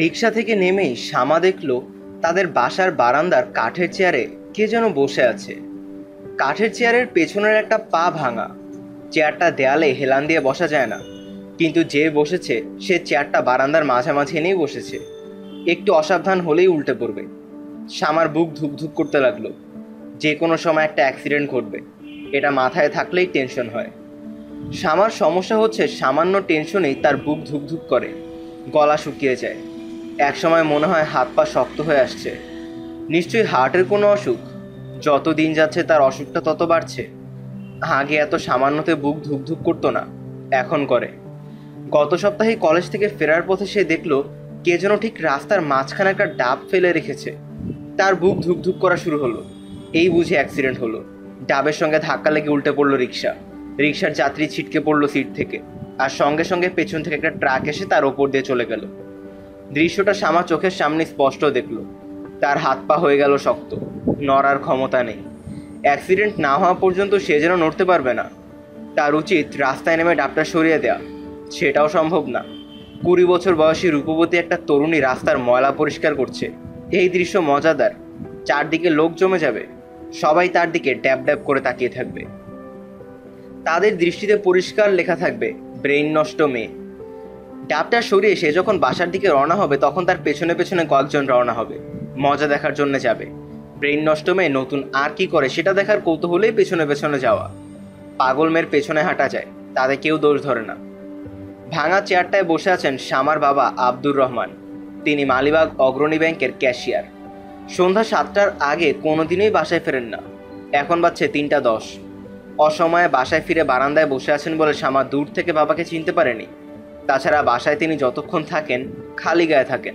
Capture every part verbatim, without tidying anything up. রিক্সা থেকে নেমেই শামা দেখলো তাদের বাসার বারান্দার কাঠের চেয়ারে কে যেন বসে আছে। কাঠের চেয়ারের পেছনের একটা পা ভাঙা, চেয়ারটা দেয়ালে হেলান দিয়ে বসা যায় না, কিন্তু যে বসেছে সে চেয়ারটা বারান্দার মাঝামাঝি এনেই বসেছে, একটু অসাবধান হলেই উল্টে পড়বে। শামার বুক ধুকধুক করতে লাগলো, যে কোনো সময় একটা অ্যাক্সিডেন্ট ঘটবে, এটা মাথায় থাকলেই টেনশন হয়। শামার সমস্যা হচ্ছে সামান্য টেনশনেই তার বুক ধুকধুক করে, গলা শুকিয়ে যায়, একসময় মনে হয় হাত পা শক্ত হয়ে আসছে। নিশ্চয়ই হার্টের কোনো অসুখ, যত দিন যাচ্ছে তার অসুখটা তত বাড়ছে। আগে এত সামান্যতে বুক ধুকধুক করতো না, এখন করে। গত সপ্তাহে কলেজ থেকে ফেরার পথে সে দেখলো কে যেন ঠিক রাস্তার মাঝখানে একটা ডাব ফেলে রেখেছে। তার বুক ধুকধুক করা শুরু হলো, এই বুঝে অ্যাক্সিডেন্ট হলো। ডাবের সঙ্গে ধাক্কা লেগে উল্টে পড়লো রিক্সা, রিক্সার যাত্রী ছিটকে পড়লো সিট থেকে, আর সঙ্গে সঙ্গে পেছন থেকে একটা ট্রাক এসে তার ওপর দিয়ে চলে গেল। দৃশ্যটা শামা চোখের সামনে স্পষ্ট দেখল, তার হাত পা হয়ে গেল শক্ত, নড়ার ক্ষমতা নেই। অ্যাক্সিডেন্ট না হওয়া পর্যন্ত সে যেন নড়তে পারবে না। তার উচিত রাস্তায় নেমে ডাবটা সরিয়ে দেওয়া, সেটাও সম্ভব না। কুড়ি বছর বয়সী রূপবতী একটা তরুণী রাস্তার ময়লা পরিষ্কার করছে। এই দৃশ্য মজাদার, চারদিকে লোক জমে যাবে, সবাই তার দিকে ড্যাব ড্যাব করে তাকিয়ে থাকবে। তাদের দৃষ্টিতে পরিষ্কার লেখা থাকবে, ব্রেইন নষ্ট মেয়ে। ডাবটা সরিয়ে সে যখন বাসার দিকে রওনা হবে তখন তার পেছনে পেছনে কয়েকজন রওনা হবে, মজা দেখার জন্য যাবে। ব্রেইন নষ্ট মেয়ে নতুন আর কি করে সেটা দেখার কৌতূহলেই পেছনে পেছনে যাওয়া। পাগল মেয়ের পেছনে হাঁটা যায়, তাদের কেউ দোষ ধরে না। ভাঙা চেয়ারটায় বসে আছেন শামার বাবা আব্দুর রহমান, তিনি মালিবাগ অগ্রণী ব্যাংকের ক্যাশিয়ার। সন্ধ্যা সাতটার আগে কোনোদিনই বাসায় ফেরেন না, এখন বাজছে তিনটা দশ। অসময়ে বাসায় ফিরে বারান্দায় বসে আছেন বলে শামা দূর থেকে বাবাকে চিনতে পারেনি। তাছাড়া বাসায় তিনি যতক্ষণ থাকেন খালি গায়ে থাকেন।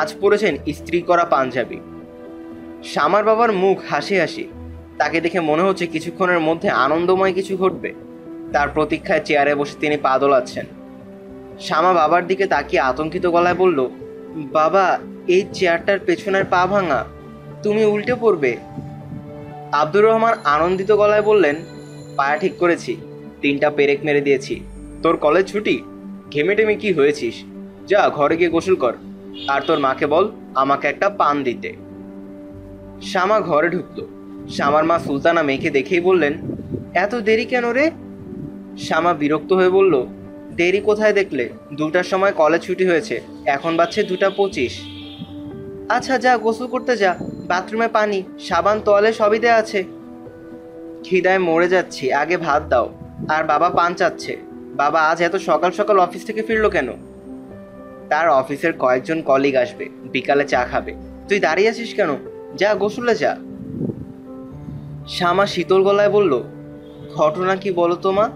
আজ পরেছেন ইস্ত্রি করা পাঞ্জাবি। শামার বাবার মুখ হাসি হাসি, তাকে দেখে মনে হচ্ছে কিছুক্ষণের মধ্যে আনন্দময় কিছু ঘটবে। তার প্রতীক্ষায় চেয়ারে বসে তিনি পা দোলাচ্ছেন। শামা বাবার দিকে তাকিয়ে আতঙ্কিত গলায় বলল, বাবা, এই চেয়ারটার পেছনের পা ভাঙা, তুমি উল্টে পড়বে। আব্দুর রহমান আনন্দিত গলায় বললেন, পায়া ঠিক করেছি, তিনটা পেরেক মেরে দিয়েছি, তোর কলেজ ছুটি, ঘেমে টেমে কি হয়েছিস, যা ঘরে গিয়ে গোসল কর, আর তোর মাকে বল আমাকে একটা পান দিতে। শামা ঘরে ঢুকলো। শামার মা সুলতানা মেয়েকে দেখেই বললেন, এত দেরি কেন রে? শামা বিরক্ত হয়ে বলল, দেরি কোথায় দেখলে, দুটার সময় কলেজ ছুটি হয়েছে, এখন বাজছে দুটা পঁচিশ। আচ্ছা যা, গোসল করতে যা, বাথরুমে পানি, সাবান, তোয়ালে সবই দেয়া আছে। খিদায় মরে যাচ্ছি, আগে ভাত দাও। আর বাবা পান চাচ্ছে। বাবা আজ এত সকাল সকাল অফিস থেকে ফিরলো কেন? তার অফিসের কয়েকজন কলিগ আসবে, বিকালে চা খাবে, তুই দাঁড়িয়ে আছিস কেন? যা গোসলে যা। শামা শীতল গলায় বলল, ঘটনা কি বলো তো মা,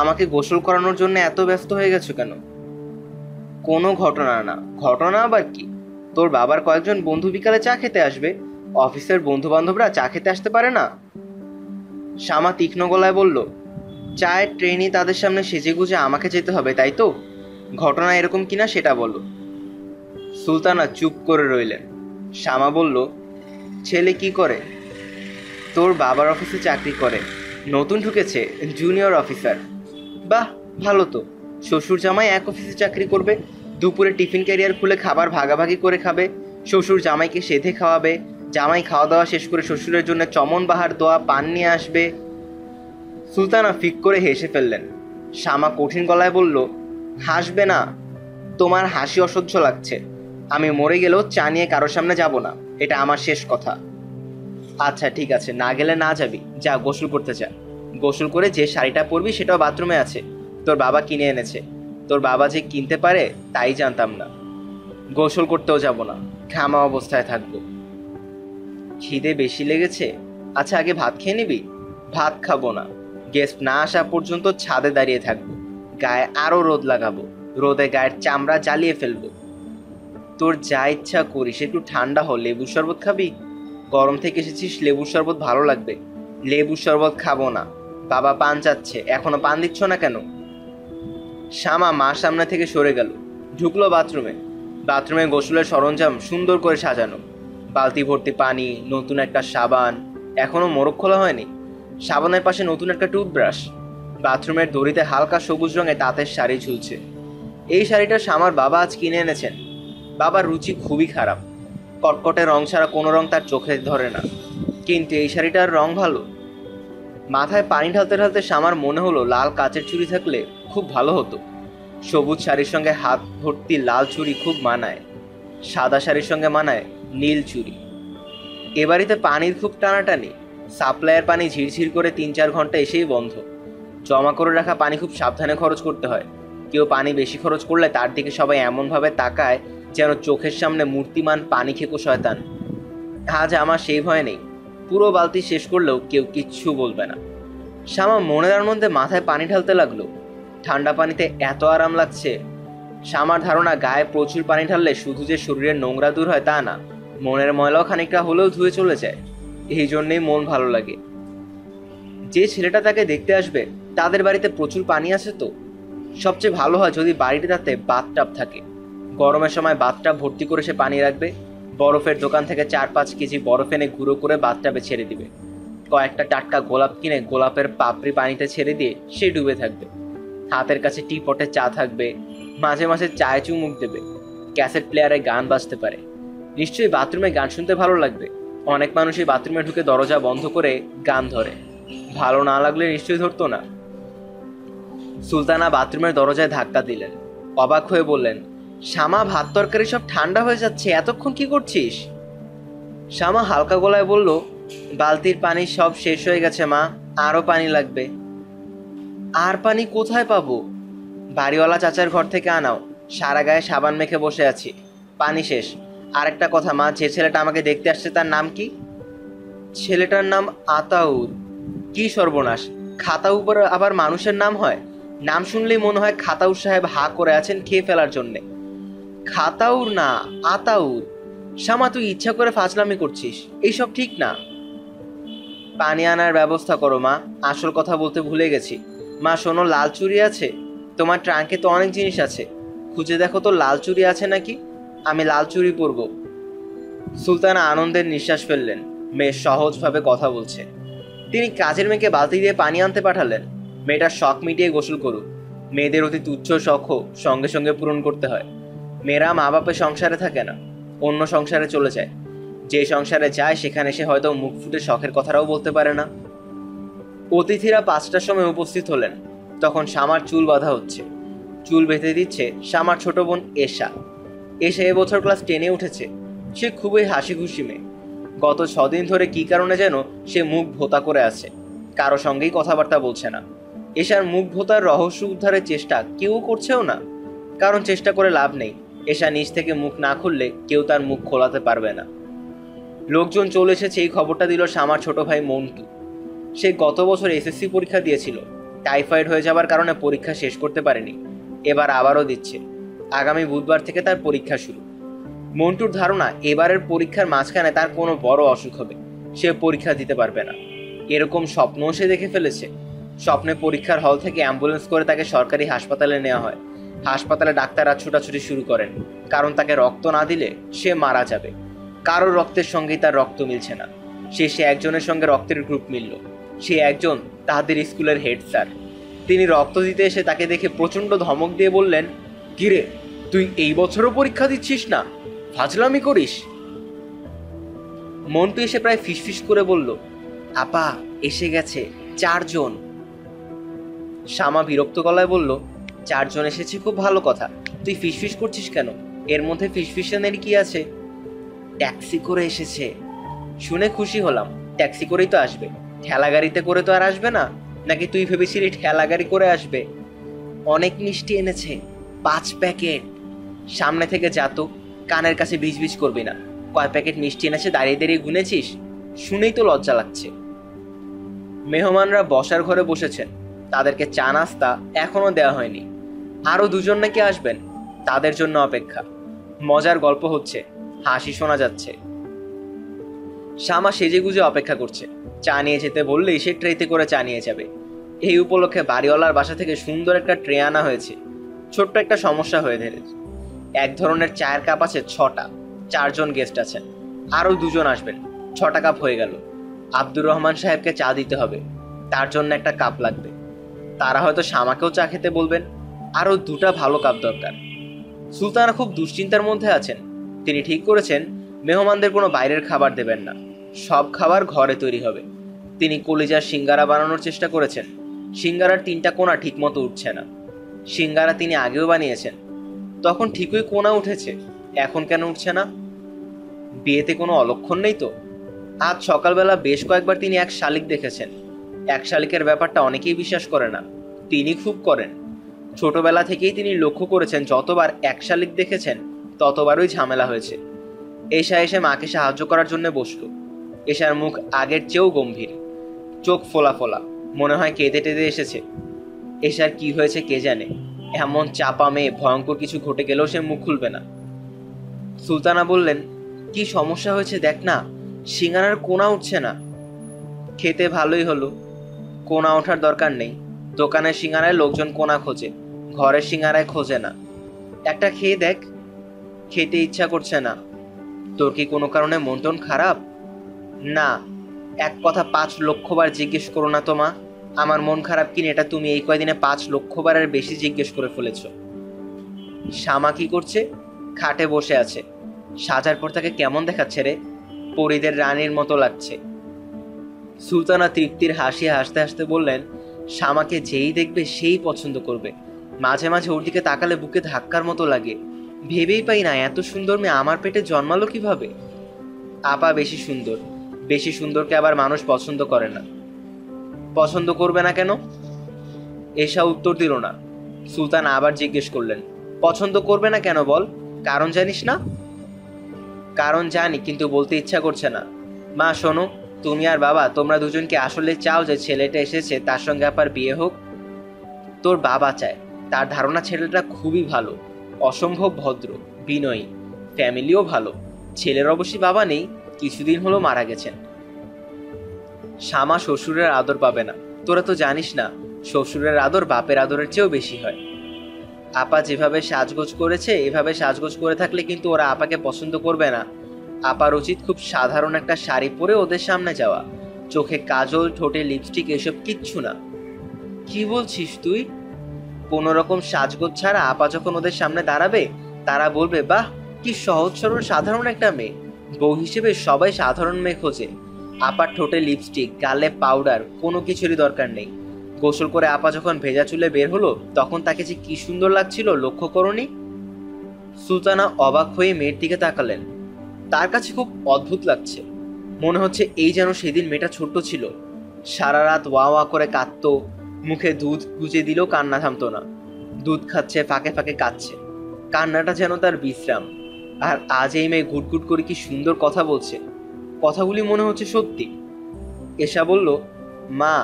আমাকে গোসল করানোর জন্য এত ব্যস্ত হয়ে গেছো কেন? কোনো ঘটনা না। ঘটনা আবার কি? তোর বাবার কয়েকজন বন্ধু বিকালে চা খেতে আসবে, অফিসের বন্ধু বান্ধবরা চা খেতে আসতে পারে না? শামা তীক্ষ্ণ গলায় বলল, চায়ের ট্রেনে তাদের সামনে সেজে গুজে আমাকে যেতে হবে, তাই তো? ঘটনা এরকম কিনা সেটা বলো। সুলতানা চুপ করে রইলেন। শামা বলল, ছেলে কি করে? তোর বাবার অফিসে চাকরি করে, নতুন ঢুকেছে, জুনিয়র অফিসার। বাহ ভালো তো, শ্বশুর জামাই এক অফিসে চাকরি করবে, দুপুরে টিফিন ক্যারিয়ার খুলে খাবার ভাগাভাগি করে খাবে, শ্বশুর জামাইকে সেধে খাওয়াবে, জামাই খাওয়া দাওয়া শেষ করে শ্বশুরের জন্য চমন বাহার দোয়া পান নিয়ে আসবে। সুলতানা ফিক করে হেসে ফেললেন। শামা কঠিন গলায় বলল, হাসবে না, তোমার হাসি অসহ্য লাগছে। আমি মরে গেলেও চা নিয়ে কারোর সামনে যাব না, এটা আমার শেষ কথা। আচ্ছা ঠিক আছে, না গেলে না যাবি, যা গোসল করতে যা। গোসল করে যে শাড়িটা পরবি সেটাও বাথরুমে আছে, তোর বাবা কিনে এনেছে। তোর বাবা যে কিনতে পারে তাই জানতাম না। গোসল করতেও যাব না, ঘামা অবস্থায় থাকবো। খিদে বেশি লেগেছে? আচ্ছা আগে ভাত খেয়ে নিবি। ভাত খাবো না, গেস্ট না আসা পর্যন্ত ছাদে দাঁড়িয়ে থাকবো, গায়ে আরও রোদ লাগাবো, রোদে গায়ের চামড়া জ্বালিয়ে ফেলবো। তোর যা ইচ্ছা করিস, একটু ঠান্ডা হল, লেবুর শরবত খাবি, গরম থেকে এসেছিস, লেবুর শরবত ভালো লাগবে। লেবুর শরবত খাবো না, বাবা পান চাচ্ছে, এখনো পান দিচ্ছ না কেন? শামা মার সামনে থেকে সরে গেল, ঢুকলো বাথরুমে। বাথরুমে গোসলের সরঞ্জাম সুন্দর করে সাজানো, বালতি ভর্তি পানি, নতুন একটা সাবান, এখনও মোড়ক খোলা হয়নি, সাবানের পাশে নতুন একটা টুথব্রাশ। বাথরুমের দড়িতে হালকা সবুজ রঙে তাঁতের শাড়ি ঝুলছে। এই শাড়িটা শামার বাবা আজ কিনে এনেছেন। বাবার রুচি খুবই খারাপ, কটকটে রং ছাড়া কোনো রং তার চোখে ধরে না, কিন্তু এই শাড়িটার রং ভালো। মাথায় পানি ঢালতে ঢালতে শ্যামার মনে হলো লাল কাচের চুড়ি থাকলে খুব ভালো হতো। সবুজ শাড়ির সঙ্গে হাত ভর্তি লাল চুড়ি খুব মানায়, সাদা শাড়ির সঙ্গে মানায় নীল চুড়ি। এ বাড়িতে পানির খুব টানাটানি, সাপ্লাইয়ের পানি ঝিরঝির করে তিন চার ঘন্টা এসেই বন্ধ। জমা করে রাখা পানি খুব সাবধানে খরচ করতে হয়। কেউ পানি বেশি খরচ করলে তার দিকে সবাই এমনভাবে তাকায় যেন চোখের সামনে মূর্তিমান পানি খেকো শয়তান। আজ আমার সেই ভয় নেই, পুরো বালতি শেষ করলেও কেউ কিচ্ছু বলবে না। শ্যামা মনের মধ্যে মাথায় পানি ঢালতে লাগলো। ঠান্ডা পানিতে এত আরাম লাগছে। শ্যামার ধারণা গায়ে প্রচুর পানি ঢাললে শুধু যে শরীরের নোংরা দূর হয় তা না, মনের ময়লাও খানিকটা হলেও ধুয়ে চলে যায়। এই জন্যেই মন ভালো লাগে। যে ছেলেটা তাকে দেখতে আসবে তাদের বাড়িতে প্রচুর পানি আছে, তো সবচেয়ে ভালো হয় যদি বাড়িতে তাতে বাথটাব থাকে। গরমের সময় বাথটাব ভর্তি করে সে পানি রাখবে, বরফের দোকান থেকে চার পাঁচ কেজি বরফ এনে গুঁড়ো করে বাথটাবে ছেড়ে দিবে। কয়েকটা টাটকা গোলাপ কিনে গোলাপের পাপড়ি পানিতে ছেড়ে দিয়ে সে ডুবে থাকবে। হাতের কাছে টি পটে চা থাকবে, মাঝে মাঝে চায়ে চুমুক দেবে, ক্যাসেট প্লেয়ারে গান বাজতে পারে। নিশ্চয়ই বাথরুমে গান শুনতে ভালো লাগবে। অনেক মানুষই বাথরুমে ঢুকে দরজা বন্ধ করে গান ধরে, ভালো না লাগলে নিশ্চয়ই ধরতো না। সুলতানা বাথরুমের দরজায় ধাক্কা দিলেন, অবাক হয়ে বললেন, শ্যামা ভাত তরকারি সব ঠান্ডা হয়ে যাচ্ছে, এতক্ষণ কি করছিস? শ্যামা হালকা গলায় বলল, বালতির পানি সব শেষ হয়ে গেছে মা, আরও পানি লাগবে। আর পানি কোথায় পাবো? বাড়িওয়ালা চাচার ঘর থেকে আনাও, সারা গায়ে সাবান মেখে বসে আছি, পানি শেষ। আরেকটা কথা মা, যে ছেলেটা আমাকে দেখতে আসছে তার নাম কি? ছেলেটার নাম আতাউর। কি সর্বনাশ, খাতা উপর আবার মানুষের নাম হয়? নাম শুনলেই মনে হয় খাতাউর সাহেব হা করে আছেন খেয়ে ফেলার জন্যে। খাতাউর না, আতাউর। শ্যামা তুই ইচ্ছা করে ফাজলামি করছিস, এইসব ঠিক না। পানি আনার ব্যবস্থা করো মা, আসল কথা বলতে ভুলে গেছি। মা শোনো, লাল চুড়ি আছে? তোমার ট্রাঙ্কে তো অনেক জিনিস আছে, খুঁজে দেখো তো লাল চুড়ি আছে নাকি, আমি লাল চুড়ি পরবো। সুলতানা আনন্দের নিঃশ্বাস ফেললেন, মেয়ে সহজভাবে কথা বলছে। তিনি কাজের মেয়েকে বালতি দিয়ে পানি আনতে পাঠালেন, মেয়েটা শখ মিটিয়ে গোসল করুক। মেয়েদের অতি তুচ্ছ শখও সঙ্গে সঙ্গে পূরণ করতে হয়। মেয়েরা মা বাপের সংসারে থাকে না, অন্য সংসারে চলে যায়। যে সংসারে যায় সেখানে সে হয়তো মুখ ফুটে শখের কথাটাও বলতে পারে না। অতিথিরা পাঁচটার সময় উপস্থিত হলেন। তখন শ্যামার চুল বাঁধা হচ্ছে, চুল বেঁধে দিচ্ছে শ্যামার ছোট বোন এশা। এশা এবছর ক্লাস টেনে উঠেছে। সে খুবই হাসি খুশি মেয়ে। গত ছদিন ধরে কি কারণে যেন সে মুখ ভোতা করে আছে, কারো সঙ্গেই কথাবার্তা বলছে না। এশার মুখ ভোতার রহস্য উদ্ধারের চেষ্টা কেউ করছেও না, কারণ চেষ্টা করে লাভ নেই। এশা নিজ থেকে মুখ না খুললে কেউ তার মুখ খোলাতে পারবে না। লোকজন চলে এসেছে, এই খবরটা দিল শ্যামার ছোট ভাই মন্টু। সে গত বছর এসএসসি পরীক্ষা দিয়েছিল, টাইফয়েড হয়ে যাবার কারণে পরীক্ষা শেষ করতে পারেনি, এবার আবারও দিচ্ছে। আগামী বুধবার থেকে তার পরীক্ষা শুরু। মন্টুর ধারণা এবারের পরীক্ষার মাঝখানে তার কোনো বড় অসুখ হবে, সে পরীক্ষা দিতে পারবে না। এরকম স্বপ্নও সে দেখে ফেলেছে। স্বপ্নে পরীক্ষার হল থেকে অ্যাম্বুলেন্স করে তাকে সরকারি হাসপাতালে নেওয়া হয়। হাসপাতালে ডাক্তাররা ছোটাছুটি শুরু করেন, কারণ তাকে রক্ত না দিলে সে মারা যাবে। কারোর রক্তের সঙ্গেই তার রক্ত মিলছে না। শেষে একজনের সঙ্গে রক্তের গ্রুপ মিলল। সে একজন তাদের স্কুলের হেড স্যার। তিনি রক্ত দিতে এসে তাকে দেখে প্রচণ্ড ধমক দিয়ে বললেন, কিরে তুই এই বছরও পরীক্ষা দিচ্ছিস না, ফাজলামি করিস। মন্টু এসে প্রায় ফিসফিস করে বলল, আপা এসে গেছে চারজন। শ্যামা বিরক্ত গলায় বলল, চারজন এসেছে খুব ভালো কথা, তুই ফিসফিস করছিস কেন? এর মধ্যে ফিসফিসানের কি আছে? ট্যাক্সি করে এসেছে। শুনে খুশি হলাম, ট্যাক্সি করেই তো আসবে, ঠেলা গাড়িতে করে তো আর আসবে না, নাকি তুই ভেবেছিলি ঠেলা গাড়ি করে আসবে? অনেক মিষ্টি এনেছে, পাঁচ প্যাকেট। সামনে থেকে যাত, কানের কাছে ভিজভিজ করবি না। কয় প্যাকেট মিষ্টি এনেছে দাঁড়িয়ে দাঁড়িয়ে গুনেছিস? শুনেই তো লজ্জা লাগছে। মেহমানরা বসার ঘরে বসেছেন, তাদেরকে চা নাস্তা এখনও দেওয়া হয়নি। আরও দুজন নাকি আসবেন, তাদের জন্য অপেক্ষা। মজার গল্প হচ্ছে, হাসি শোনা যাচ্ছে। শ্যামা সেজেগুজে অপেক্ষা করছে, চা নিয়ে যেতে বললেই সে ট্রেতে করে চা নিয়ে যাবে। এই উপলক্ষে বাড়িওয়ালার বাসা থেকে সুন্দর একটা ট্রে আনা হয়েছে। ছোট্ট একটা সমস্যা হয়ে ধরেছে, এক ধরনের চায়ের কাপ আছে ছটা, চারজন গেস্ট আছেন, আরও দুজন আসবেন, ছটা কাপ হয়ে গেল। আব্দুর রহমান সাহেবকে চা দিতে হবে, তার জন্য একটা কাপ লাগবে। তারা হয়তো শ্যামাকেও চা খেতে বলবেন, আরও দুটা ভালো কাপ দরকার। সুলতানা খুব দুশ্চিন্তার মধ্যে আছেন, তিনি ঠিক করেছেন মেহমানদের কোনো বাইরের খাবার দেবেন না, সব খাবার ঘরে তৈরি হবে। তিনি কলিজার সিঙ্গারা বানানোর চেষ্টা করেছেন, সিঙ্গারার তিনটা কোণা ঠিকমতো উঠছে না। সিঙ্গারা তিনি আগেও বানিয়েছেন, তখন ঠিকই কোণা উঠেছে, এখন কেন উঠছে না? বিয়েতে কোনো অলক্ষণ নেই তো? আজ সকালবেলা বেশ কয়েকবার তিনি এক শালিক দেখেছেন। এক শালিকের ব্যাপারটা অনেকেই বিশ্বাস করে না, তিনি খুব করেন। ছোটবেলা থেকেই তিনি লক্ষ্য করেছেন যতবার এক শালিক দেখেছেন ততবারই ঝামেলা হয়েছে। এশা এসে মাকে সাহায্য করার জন্য বসল। এশার মুখ আগের চেয়েও গম্ভীর, চোখ ফোলা ফোলা, মনে হয় কেঁদে টেঁদে এসেছে। এশার কি হয়েছে কে জানে, এমন চাপা মেয়ে ভয়ঙ্কর কিছু ঘটে গেলেও সে মুখ খুলবে না। সুলতানা বললেন, কি সমস্যা হয়েছে দেখ না, সিঙ্গারার কোনা উঠছে না। খেতে ভালোই হলো, কোনা ওঠার দরকার নেই। দোকানের সিঙ্গারায় লোকজন কোনা খোঁজে, ঘরের সিঙ্গারায় খোঁজে না। একটা খেয়ে দেখ। খেতে ইচ্ছা করছে না। তোর কি কোনো কারণে মন টন খারাপ? না। এক কথা পাঁচ লক্ষবার জিজ্ঞেস করো না তো মা, আমার মন খারাপ কিনা এটা তুমি এই কয়দিনে পাঁচ লক্ষবারের বেশি জিজ্ঞেস করে ফেলেছ। শামা কি করছে? খাটে বসে আছে। সাজার পর তাকে কেমন দেখাচ্ছে রে, পরীদের রানীর মতো লাগছে। সুলতানা তৃপ্তির হাসি হাসতে হাসতে বললেন, শামাকে যেই দেখবে সেই পছন্দ করবে। মাঝে মাঝে ওর দিকে তাকালে বুকে ধাক্কার মতো লাগে, ভেবেই পাই না এত সুন্দর মেয়ে আমার পেটে জন্মালো কিভাবে। আপা বেশি সুন্দর, বেশি সুন্দরকে আবার মানুষ পছন্দ করে না। পছন্দ করবে না কেন? এশা উত্তর দিল না। সুলতান আবার জিজ্ঞেস করলেন, পছন্দ করবে না কেন বল, কারণ জানিস না? কারণ জানি, কিন্তু বলতে ইচ্ছা করছে না। মা শোনো, তুমি আর বাবা তোমরা দুজনকে আসলে চাও যে ছেলেটা এসেছে তার সঙ্গে আপার বিয়ে হোক? তোর বাবা চায়, তার ধারণা ছেলেটা খুবই ভালো, অসম্ভব ভদ্র, বিনয়ী, ফ্যামিলিও ভালো। ছেলের অবশ্যই বাবা নেই, কিছুদিন হলো মারা গেছেন। শামা শ্বশুরের আদর পাবে না, তোরা তো জানিস না শ্বশুরের আদর বাপের আদরের চেয়েও বেশি হয়। আপা যেভাবে সাজগোজ করেছে এভাবে সাজগোজ করে থাকলে কিন্তু ওরা আপাকে পছন্দ করবে না। আপার উচিত খুব সাধারণ একটা শাড়ি পরে ওদের সামনে যাওয়া, চোখে কাজল, ঠোঁটে লিপস্টিক, এসব কিচ্ছু না। কি বলছিস তুই? কোনো রকম সাজগোজ ছাড়া আপা যখন ওদের সামনে দাঁড়াবে তারা বলবে, বাহ কি সহজ সরল সাধারণ একটা মেয়ে। বউ হিসেবে সবাই সাধারণ মেয়ে খোঁজে। আপার ঠোঁটে লিপস্টিক, গালে পাউডার, কোনো কিছুরই দরকার নেই। গোসল করে আপা যখন ভেজা চুলে বের হলো তখন তাকে যে কি সুন্দর লাগছিল লক্ষ্য করনি? সুলতানা অবাক হয়ে মেয়ের দিকে তাকালেন, তার কাছে খুব অদ্ভুত লাগছে। মনে হচ্ছে এই যেন সেদিন মেয়েটা ছোট্ট ছিল। সারা রাত ওয়া ওয়া করে কাঁদত, মুখে দুধ গুজে দিলেও কান্না থামতো না। দুধ খাচ্ছে, ফাঁকে ফাঁকে কাঁদছে, কান্নাটা যেন তার বিশ্রাম। আর আজ এই মেয়ে ঘুটঘুট করে কি সুন্দর কথা বলছে, কথাগুলি মনে হচ্ছে সত্যি। এশা বলল, মা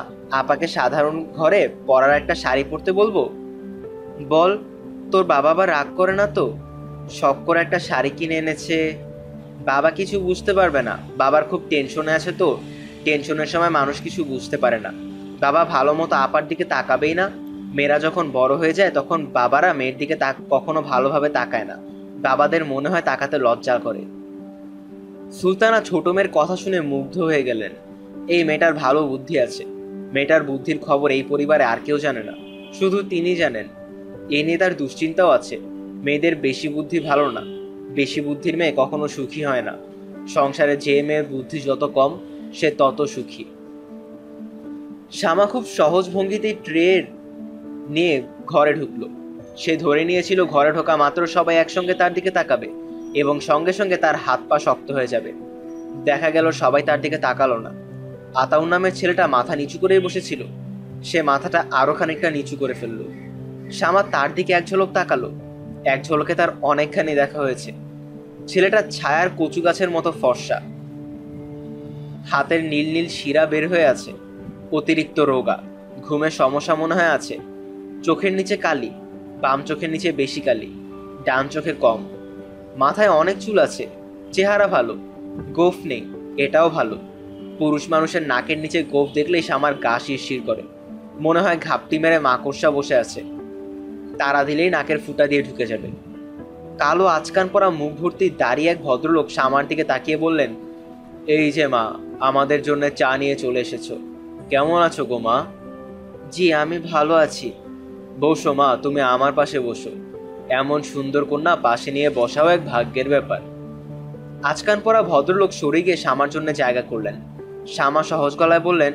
আপাকে সাধারণ ঘরে পরার একটা শাড়ি পরতে বলবো। বল, তোর বাবা বা রাগ করে না তো? শখ করে একটা শাড়ি কিনে এনেছে, বাবা কিছু বুঝতে পারবে না। বাবার খুব টেনশনে আছে তো, টেনশনের সময় মানুষ কিছু বুঝতে পারে না। বাবা ভালো মতো আপার দিকে তাকাবেই না। মেয়েরা যখন বড় হয়ে যায় তখন বাবারা মেয়ের দিকে তাক কখনো ভালোভাবে তাকায় না, বাবাদের মনে হয় তাকাতে লজ্জা করে। সুলতানা ছোট মেয়ের কথা শুনে মুগ্ধ হয়ে গেলেন। এই মেয়েটার ভালো বুদ্ধি আছে। মেয়েটার বুদ্ধির খবর এই পরিবারে আর কেউ জানে না, শুধু তিনি জানেন। এ নিয়ে তার দুশ্চিন্তাও আছে। মেয়েদের বেশি বুদ্ধি ভালো না, বেশি বুদ্ধির মেয়ে কখনো সুখী হয় না। সংসারে যে মেয়ের বুদ্ধি যত কম সে তত সুখী। শামা খুব সহজ ভঙ্গিতে ট্রে নিয়ে ঘরে ঢুকল। সে ধরে নিয়েছিল ঘরে ঢোকা মাত্র সবাই একসঙ্গে তার দিকে তাকাবে এবং সঙ্গে সঙ্গে তার হাত পা শক্ত হয়ে যাবে। দেখা গেল সবাই তার দিকে তাকালো না। আতাউর নামের ছেলেটা মাথা নিচু করেই বসেছিল, সে মাথাটা আরও খানিকটা নিচু করে ফেলল। শামা তার দিকে এক ঝলক তাকালো, এক ঝলকে তার অনেকখানি দেখা হয়েছে। ছেলেটা ছায়ার কচু গাছের মতো ফর্সা, হাতের নীল নীল শিরা বের হয়ে আছে, অতিরিক্ত রোগা, ঘুমে সমস্যা মনে হয় আছে। চোখের নিচে কালি, বাম চোখের নিচে বেশি কালি, ডান চোখে কম। মাথায় অনেক চুল আছে, চেহারা ভালো, গোঁফ নেই, এটাও ভালো। পুরুষ মানুষের নাকের নিচে গোঁফ দেখলেই শামার গা শিরশির করে, মনে হয় ঘাপটি মেরে মাকড়সা বসে আছে, তারা দিলেই নাকের ফুটা দিয়ে ঢুকে যাবে। কালো আচকান পরা মুখ ভর্তি দাঁড়িয়ে এক ভদ্রলোক শামার দিকে তাকিয়ে বললেন, এই যে মা, আমাদের জন্য চা নিয়ে চলে এসেছো। কেমন আছো গো মা? জি আমি ভালো আছি। বসো মা, তুমি আমার পাশে বসো। এমন সুন্দর কন্যা পাশে নিয়ে বসাও এক ভাগ্যের ব্যাপার। আচকান পরা ভদ্রলোক সরে গিয়ে শামার জন্য জায়গা করলেন। শামা সহজ গলায় বললেন,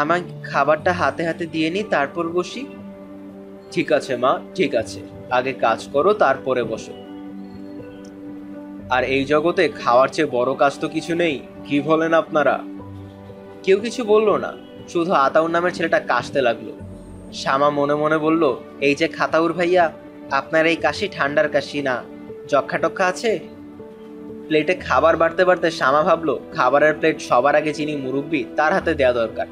আমার খাবারটা হাতে হাতে দিয়ে নি, তারপর বসি। ঠিক আছে মা, ঠিক আছে, আগে কাজ করো তারপরে বসো। আর এই জগতে খাওয়ার চেয়ে বড় কাজ তো কিছু নেই, কি বলেন আপনারা? কেউ কিছু বলল না, শুধু আতাউর নামের ছেলেটা কাশতে লাগলো। শামা মনে মনে বলল, এই যে খাতাউর ভাইয়া, আপনার এই কাশি ঠান্ডার কাশি না, যক্ষা টক্ষা আছে? প্লেটে খাবার বাড়তে বাড়তে শামা ভাবলো, খাবারের প্লেট সবার আগে যিনি মুরব্বী তার হাতে দেওয়া দরকার।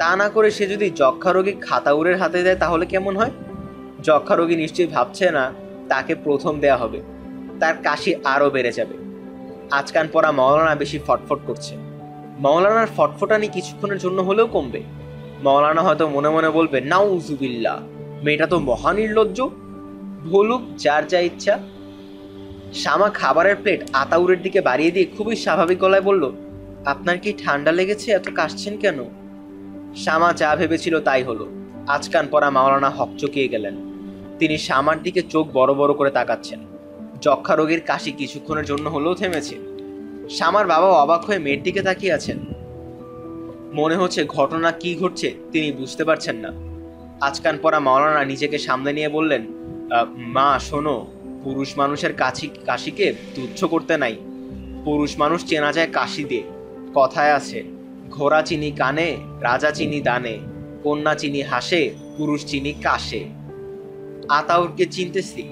তা না করে সে যদি যক্ষারোগী খাতাউরের হাতে দেয় তাহলে কেমন হয়? যক্ষারোগী নিশ্চয়ই ভাবছে না তাকে প্রথম দেয়া হবে, তার কাশি আরও বেড়ে যাবে। আচকান পরা মওলানা বেশি ফটফট করছে। মওলানার ফটফটানি কিছুক্ষণের জন্য হলেও কমবে। মওলানা হয়তো মনে মনে বলবে, নাউজুবিল্লাহ, মেয়েটা তো মহা নির্লজ্জ, ভুলুক যার যা ইচ্ছা। শামা খাবারের প্লেট আতাউরের দিকে বাড়িয়ে দিয়ে খুবই স্বাভাবিক গলায় বলল, আপনার কি ঠান্ডা লেগেছে, এত কাশছেন কেন? শামা যা ভেবেছিল তাই হলো। আচকান পরা মওলানা হকচকিয়ে গেলেন। তিনি শামার দিকে চোখ বড় বড় করে তাকাচ্ছেন। যক্ষা রোগীর কাশি কিছুক্ষণের জন্য হলেও থেমেছে। শামার বাবা অবাক হয়ে মেয়ের দিকে তাকিয়ে আছেন। মনে হচ্ছে ঘটনা কি ঘটছে তিনি বুঝতে পারছেন না। আচকান পরা মওলানা নিজেকে সামনে নিয়ে বললেন, মা শোনো, পুরুষ মানুষের কাশি কাশিকে তুচ্ছ করতে নাই। পুরুষ মানুষ চেনা যায় কাশি দিয়ে। কথায় আছে, ঘোড়া চিনি কানে, রাজা চিনি দানে, কন্যা চিনি হাসে, পুরুষ চিনি কাশে। আতাউরকে চিনতেছি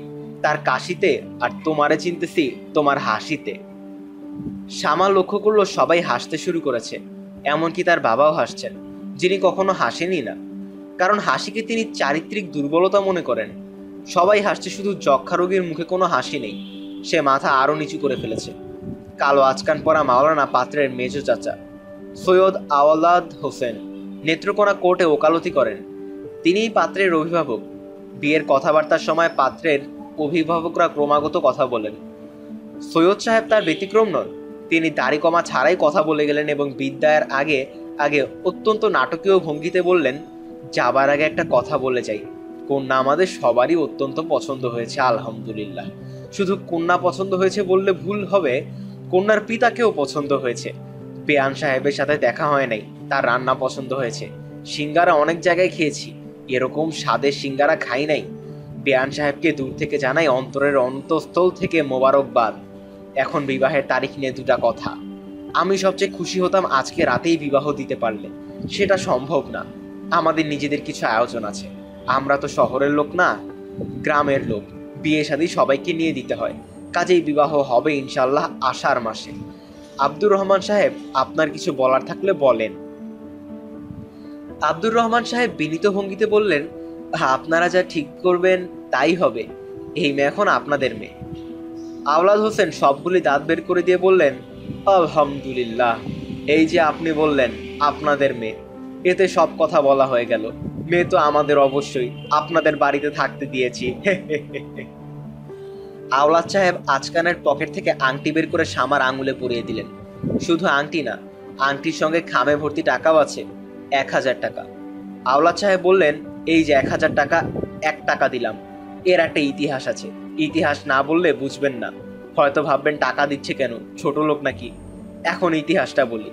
তার কাশিতে, আর তোমারে চিনতেছি তোমার হাসিতে। শামা লক্ষ্য করল সবাই হাসতে শুরু করেছে, এমনকি তার বাবাও হাসছেন, যিনি কখনো হাসেনি না, কারণ হাসিকে তিনি চারিত্রিক দুর্বলতা মনে করেন। সবাই হাসছে, শুধু যক্ষা রোগীর মুখে কোনো হাসি নেই। সে মাথা আরও নিচু করে ফেলেছে। কালো আচকান পরা মাওলানা পাত্রের মেজ চাচা সৈয়দ আওলাদ হোসেন নেত্রকোনা কোর্টে ওকালতি করেন। তিনিই পাত্রের অভিভাবক। বিয়ের কথাবার্তার সময় পাত্রের অভিভাবকরা ক্রমাগত কথা বলেন। সৈয়দ সাহেব তার ব্যতিক্রম নন। তিনি দাড়ি কমা ছাড়াই কথা বলে গেলেন এবং বিদায়ের আগে আগে অত্যন্ত নাটকীয় ভঙ্গিতে বললেন, যাবার আগে একটা কথা বলে যাই, কন্যা আমাদের সবারই অত্যন্ত পছন্দ হয়েছে, আলহামদুলিল্লাহ। শুধু কন্যা পছন্দ হয়েছে বললে ভুল হবে, কন্যার পিতাকেও পছন্দ হয়েছে। বেয়ান সাহেবের সাথে দেখা হয় নাই, তার রান্না পছন্দ হয়েছে। সিঙ্গারা অনেক জায়গায় খেয়েছি, এরকম স্বাদের সিঙ্গারা খাই নাই। বেয়ান সাহেবকে দূর থেকে জানাই অন্তরের অন্তঃস্থল থেকে মোবারকবাদ। এখন বিবাহের তারিখ নিয়ে দুটা কথা। আমি সবচেয়ে খুশি হতাম আজকে রাতেই বিবাহ দিতে পারলে, সেটা সম্ভব না। আমাদের নিজেদের কিছু আয়োজন আছে। আমরা তো শহরের লোক না, গ্রামের লোক। বিয়ে শাদী সবাইকে নিয়ে দিতে হয়, কাজেই বিবাহ হবে ইনশাল্লাহ আষাঢ় মাসে। আব্দুর রহমান সাহেব, আপনার কিছু বলার থাকলে বলেন। আব্দুর রহমান সাহেব বিনীত ভঙ্গিতে বললেন, আপনারা যা ঠিক করবেন তাই হবে, এই মেয়ে এখন আপনাদের মেয়ে। আওলাদ হোসেন সবগুলি দাঁত বের করে দিয়ে বললেন, আলহামদুলিল্লাহ, এই যে আপনি বললেন আপনাদের মেয়ে, এতে সব কথা বলা হয়ে গেল। মেয়ে তো আমাদের অবশ্যই, আপনাদের বাড়িতে থাকতে দিয়েছি। আওলাদ সাহেব আচকানের পকেট থেকে আংটি বের করে শামার আঙুলে পরিয়ে দিলেন। শুধু আংটি না, আংটির সঙ্গে খামে ভর্তি টাকাও আছে, এক হাজার টাকা। আওলাদ সাহেব বললেন, এই যে এক হাজার টাকা, এক টাকা দিলাম। এর একটা ইতিহাস আছে, ইতিহাস না বললে বুঝবেন না। হয়তো ভাববেন টাকা দিচ্ছে কেন, ছোট লোক নাকি। এখন ইতিহাসটা বলি।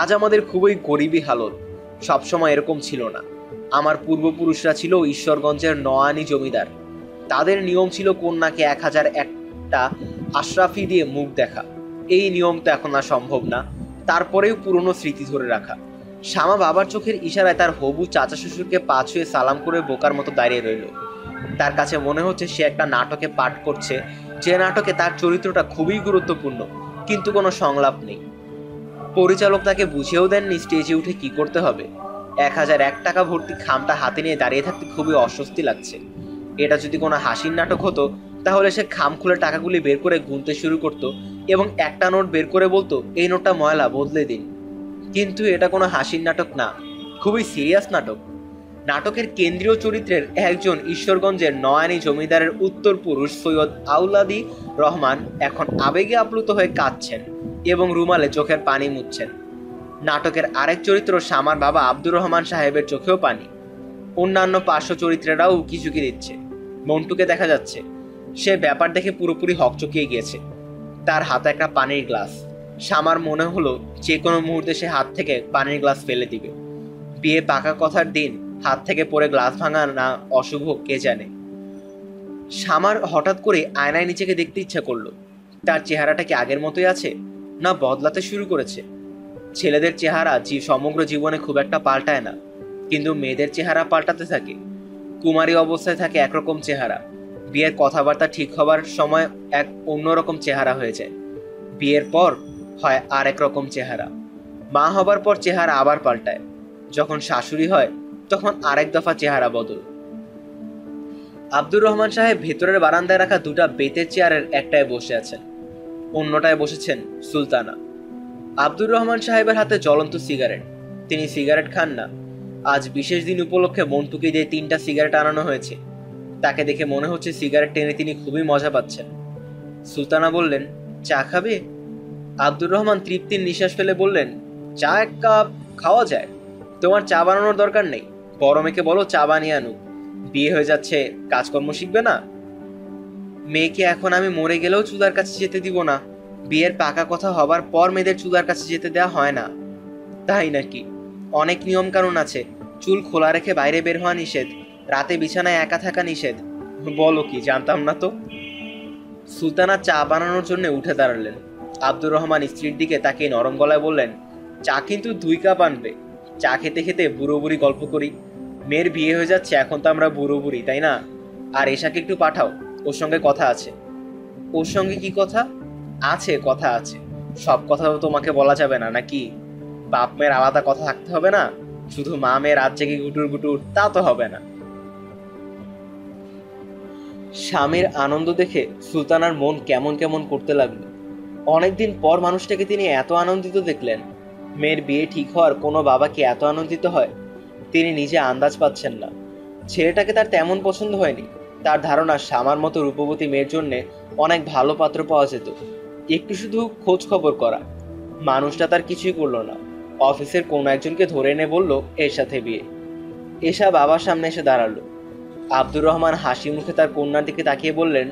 আজ আমাদের খুবই গরিবী হালত, সবসময় এরকম ছিল না। আমার পূর্বপুরুষরা ছিল ঈশ্বরগঞ্জের নওয়ানি জমিদার। তাদের নিয়ম ছিল কন্যাকে এক হাজার একটা আশরাফি দিয়ে মুখ দেখা। এই নিয়ম তো এখন আর সম্ভব না, তারপরেও পুরনো স্মৃতি ধরে রাখা। শামা বাবার চোখের ইশারায় তার হবু চাচা শ্বশুরকে পা ছুঁয়ে সালাম করে বোকার মতো দাঁড়িয়ে রইল। তার কাছে মনে হচ্ছে সে একটা নাটকে পাঠ করছে, যে নাটকে তার চরিত্রটা খুবই গুরুত্বপূর্ণ, কিন্তু কোনো সংলাপ নেই। পরিচালক তাকে বুঝিয়েও দেননি স্টেজে উঠে কী করতে হবে। এক হাজার এক টাকা ভর্তি খামটা হাতে নিয়ে দাঁড়িয়ে থাকতে খুবই অস্বস্তি লাগছে। এটা যদি কোনো হাসির নাটক হতো, তাহলে সে খাম খুলে টাকাগুলি বের করে গুনতে শুরু করত এবং একটা নোট বের করে বলতো, এই নোটটা ময়লা, বদলে দিন। কিন্তু এটা কোনো হাসির নাটক না, খুবই সিরিয়াস নাটক। নাটকের কেন্দ্রীয় চরিত্রের একজন ঈশ্বরগঞ্জের নওয়ানি জমিদারের উত্তর পুরুষ সৈয়দ আওলাদি রহমান এখন আবেগে আপ্লুত হয়ে কাঁদছেন এবং রুমালে চোখের পানি মুছছেন। নাটকের আরেক চরিত্র শামার বাবা আব্দুর রহমান সাহেবের চোখেও পানি। অন্যান্য পার্শ্ব চরিত্রেরাও উকিঝুঁকি দিচ্ছে। মন্টুকে দেখা যাচ্ছে, সে ব্যাপার দেখে পুরোপুরি হকচকিয়ে গিয়েছে। তার হাতে একটা পানির গ্লাস। শামার মনে হলো যে কোনো মুহূর্তে সে হাত থেকে পানির গ্লাস ফেলে দিবে। বিয়ে পাকা কথার দিন হাত থেকে পড়ে গ্লাস ভাঙা না অশুভ কে জানে। শামার হঠাৎ করে আয়নায় নিজেকে দেখতে ইচ্ছা করলো, তার চেহারাটা কি আগের মতোই আছে না বদলাতে শুরু করেছে। ছেলেদের চেহারা যে সমগ্র জীবনে খুব একটা পাল্টায় না, কিন্তু মেয়েদের চেহারা পাল্টাতে থাকে। কুমারী অবস্থায় থাকে একরকম চেহারা, বিয়ের কথাবার্তা ঠিক হবার সময় এক অন্যরকম চেহারা হয়ে যায়, বিয়ের পর হয় আর একরকম চেহারা, মা হবার পর চেহারা আবার পাল্টায়, যখন শাশুড়ি হয় তখন আরেক দফা চেহারা বদল। আব্দুর রহমান সাহেব ভেতরের বারান্দায় রাখা দুটা বেতের চেয়ারের একটায় বসে আছেন, অন্যটায় বসেছেন সুলতানা। আব্দুর রহমান সাহেবের হাতে জ্বলন্ত সিগারেট, তিনি সিগারেট খান না। আজ বিশেষ দিন উপলক্ষে মন্টুকে দিয়ে তিনটা সিগারেট আনানো হয়েছে, তাকে দেখে মনে হচ্ছে সিগারেট টেনে তিনি খুবই মজা পাচ্ছেন। সুলতানা বললেন, চা খাবে? আব্দুর রহমান তৃপ্তির নিঃশ্বাস ফেলে বললেন, চা এক কাপ খাওয়া যায়, তোমার চা বানানোর দরকার নেই, বড় মেয়েকে বলো চা বানিয়ে আনুক, বিয়ে হয়ে যাচ্ছে কাজকর্ম শিখবে না। মেয়েকে এখন আমি মরে গেলেও চুলার কাছে যেতে দিব না, বিয়ের পাকা কথা হবার পর মেয়েদের চুলার কাছে যেতে দেওয়া হয় না। তাই নাকি? অনেক নিয়মকানুন আছে, চুল খোলা রেখে বাইরে বের হওয়া নিষেধ, রাতে বিছানায় একা থাকা নিষেধ। বলো কি, জানতাম না তো। সুলতানা চা বানানোর জন্য উঠে দাঁড়ালেন। আব্দুর রহমান স্ত্রীর দিকে তাকিয়ে নরম গলায় বললেন, চা কিন্তু দুই কাপ আনবে, চা খেতে খেতে বুড়ো বুড়ি গল্প করি, মেয়ের বিয়ে হয়ে যাচ্ছে, এখন তো আমরা বুড়ো বুড়ি তাই না? আর এশাকে একটু পাঠাও, ওর সঙ্গে কথা আছে। ওর সঙ্গে কি কথা আছে? কথা আছে, সব কথা তো তোমাকে বলা যাবে না নাকি? বাপ মেয়ের আলাদা কথা থাকতে হবে না? শুধু মা মেয়ের রাত জেগে গুটুর গুটুর তা তো হবে না। স্বামীর আনন্দ দেখে সুলতানার মন কেমন কেমন করতে লাগলো। অনেকদিন পর মানুষটাকে তিনি এত আনন্দিত দেখলেন। মেয়ের বিয়ে ঠিক হওয়ার কোনো বাবা কি এত আনন্দিত হয়? তিনি নিজে আন্দাজ পাচ্ছেন না। ছেলেটাকে তার তেমন পছন্দ হয়নি, তার ধারণা শামার মতো রূপবতী মেয়ের জন্যে অনেক ভালো পাত্র পাওয়া যেত, একটু শুধু খোঁজ খবর করা। মানুষটা তার কিছুই করলো না। অফিসের কোনো একজনকে ধরে এনে বলল, এর সাথে বিয়ে। এসা বাবার সামনে এসে দাঁড়ালো। আব্দুর রহমান হাসি মুখে তার কন্যার দিকে তাকিয়ে বললেন,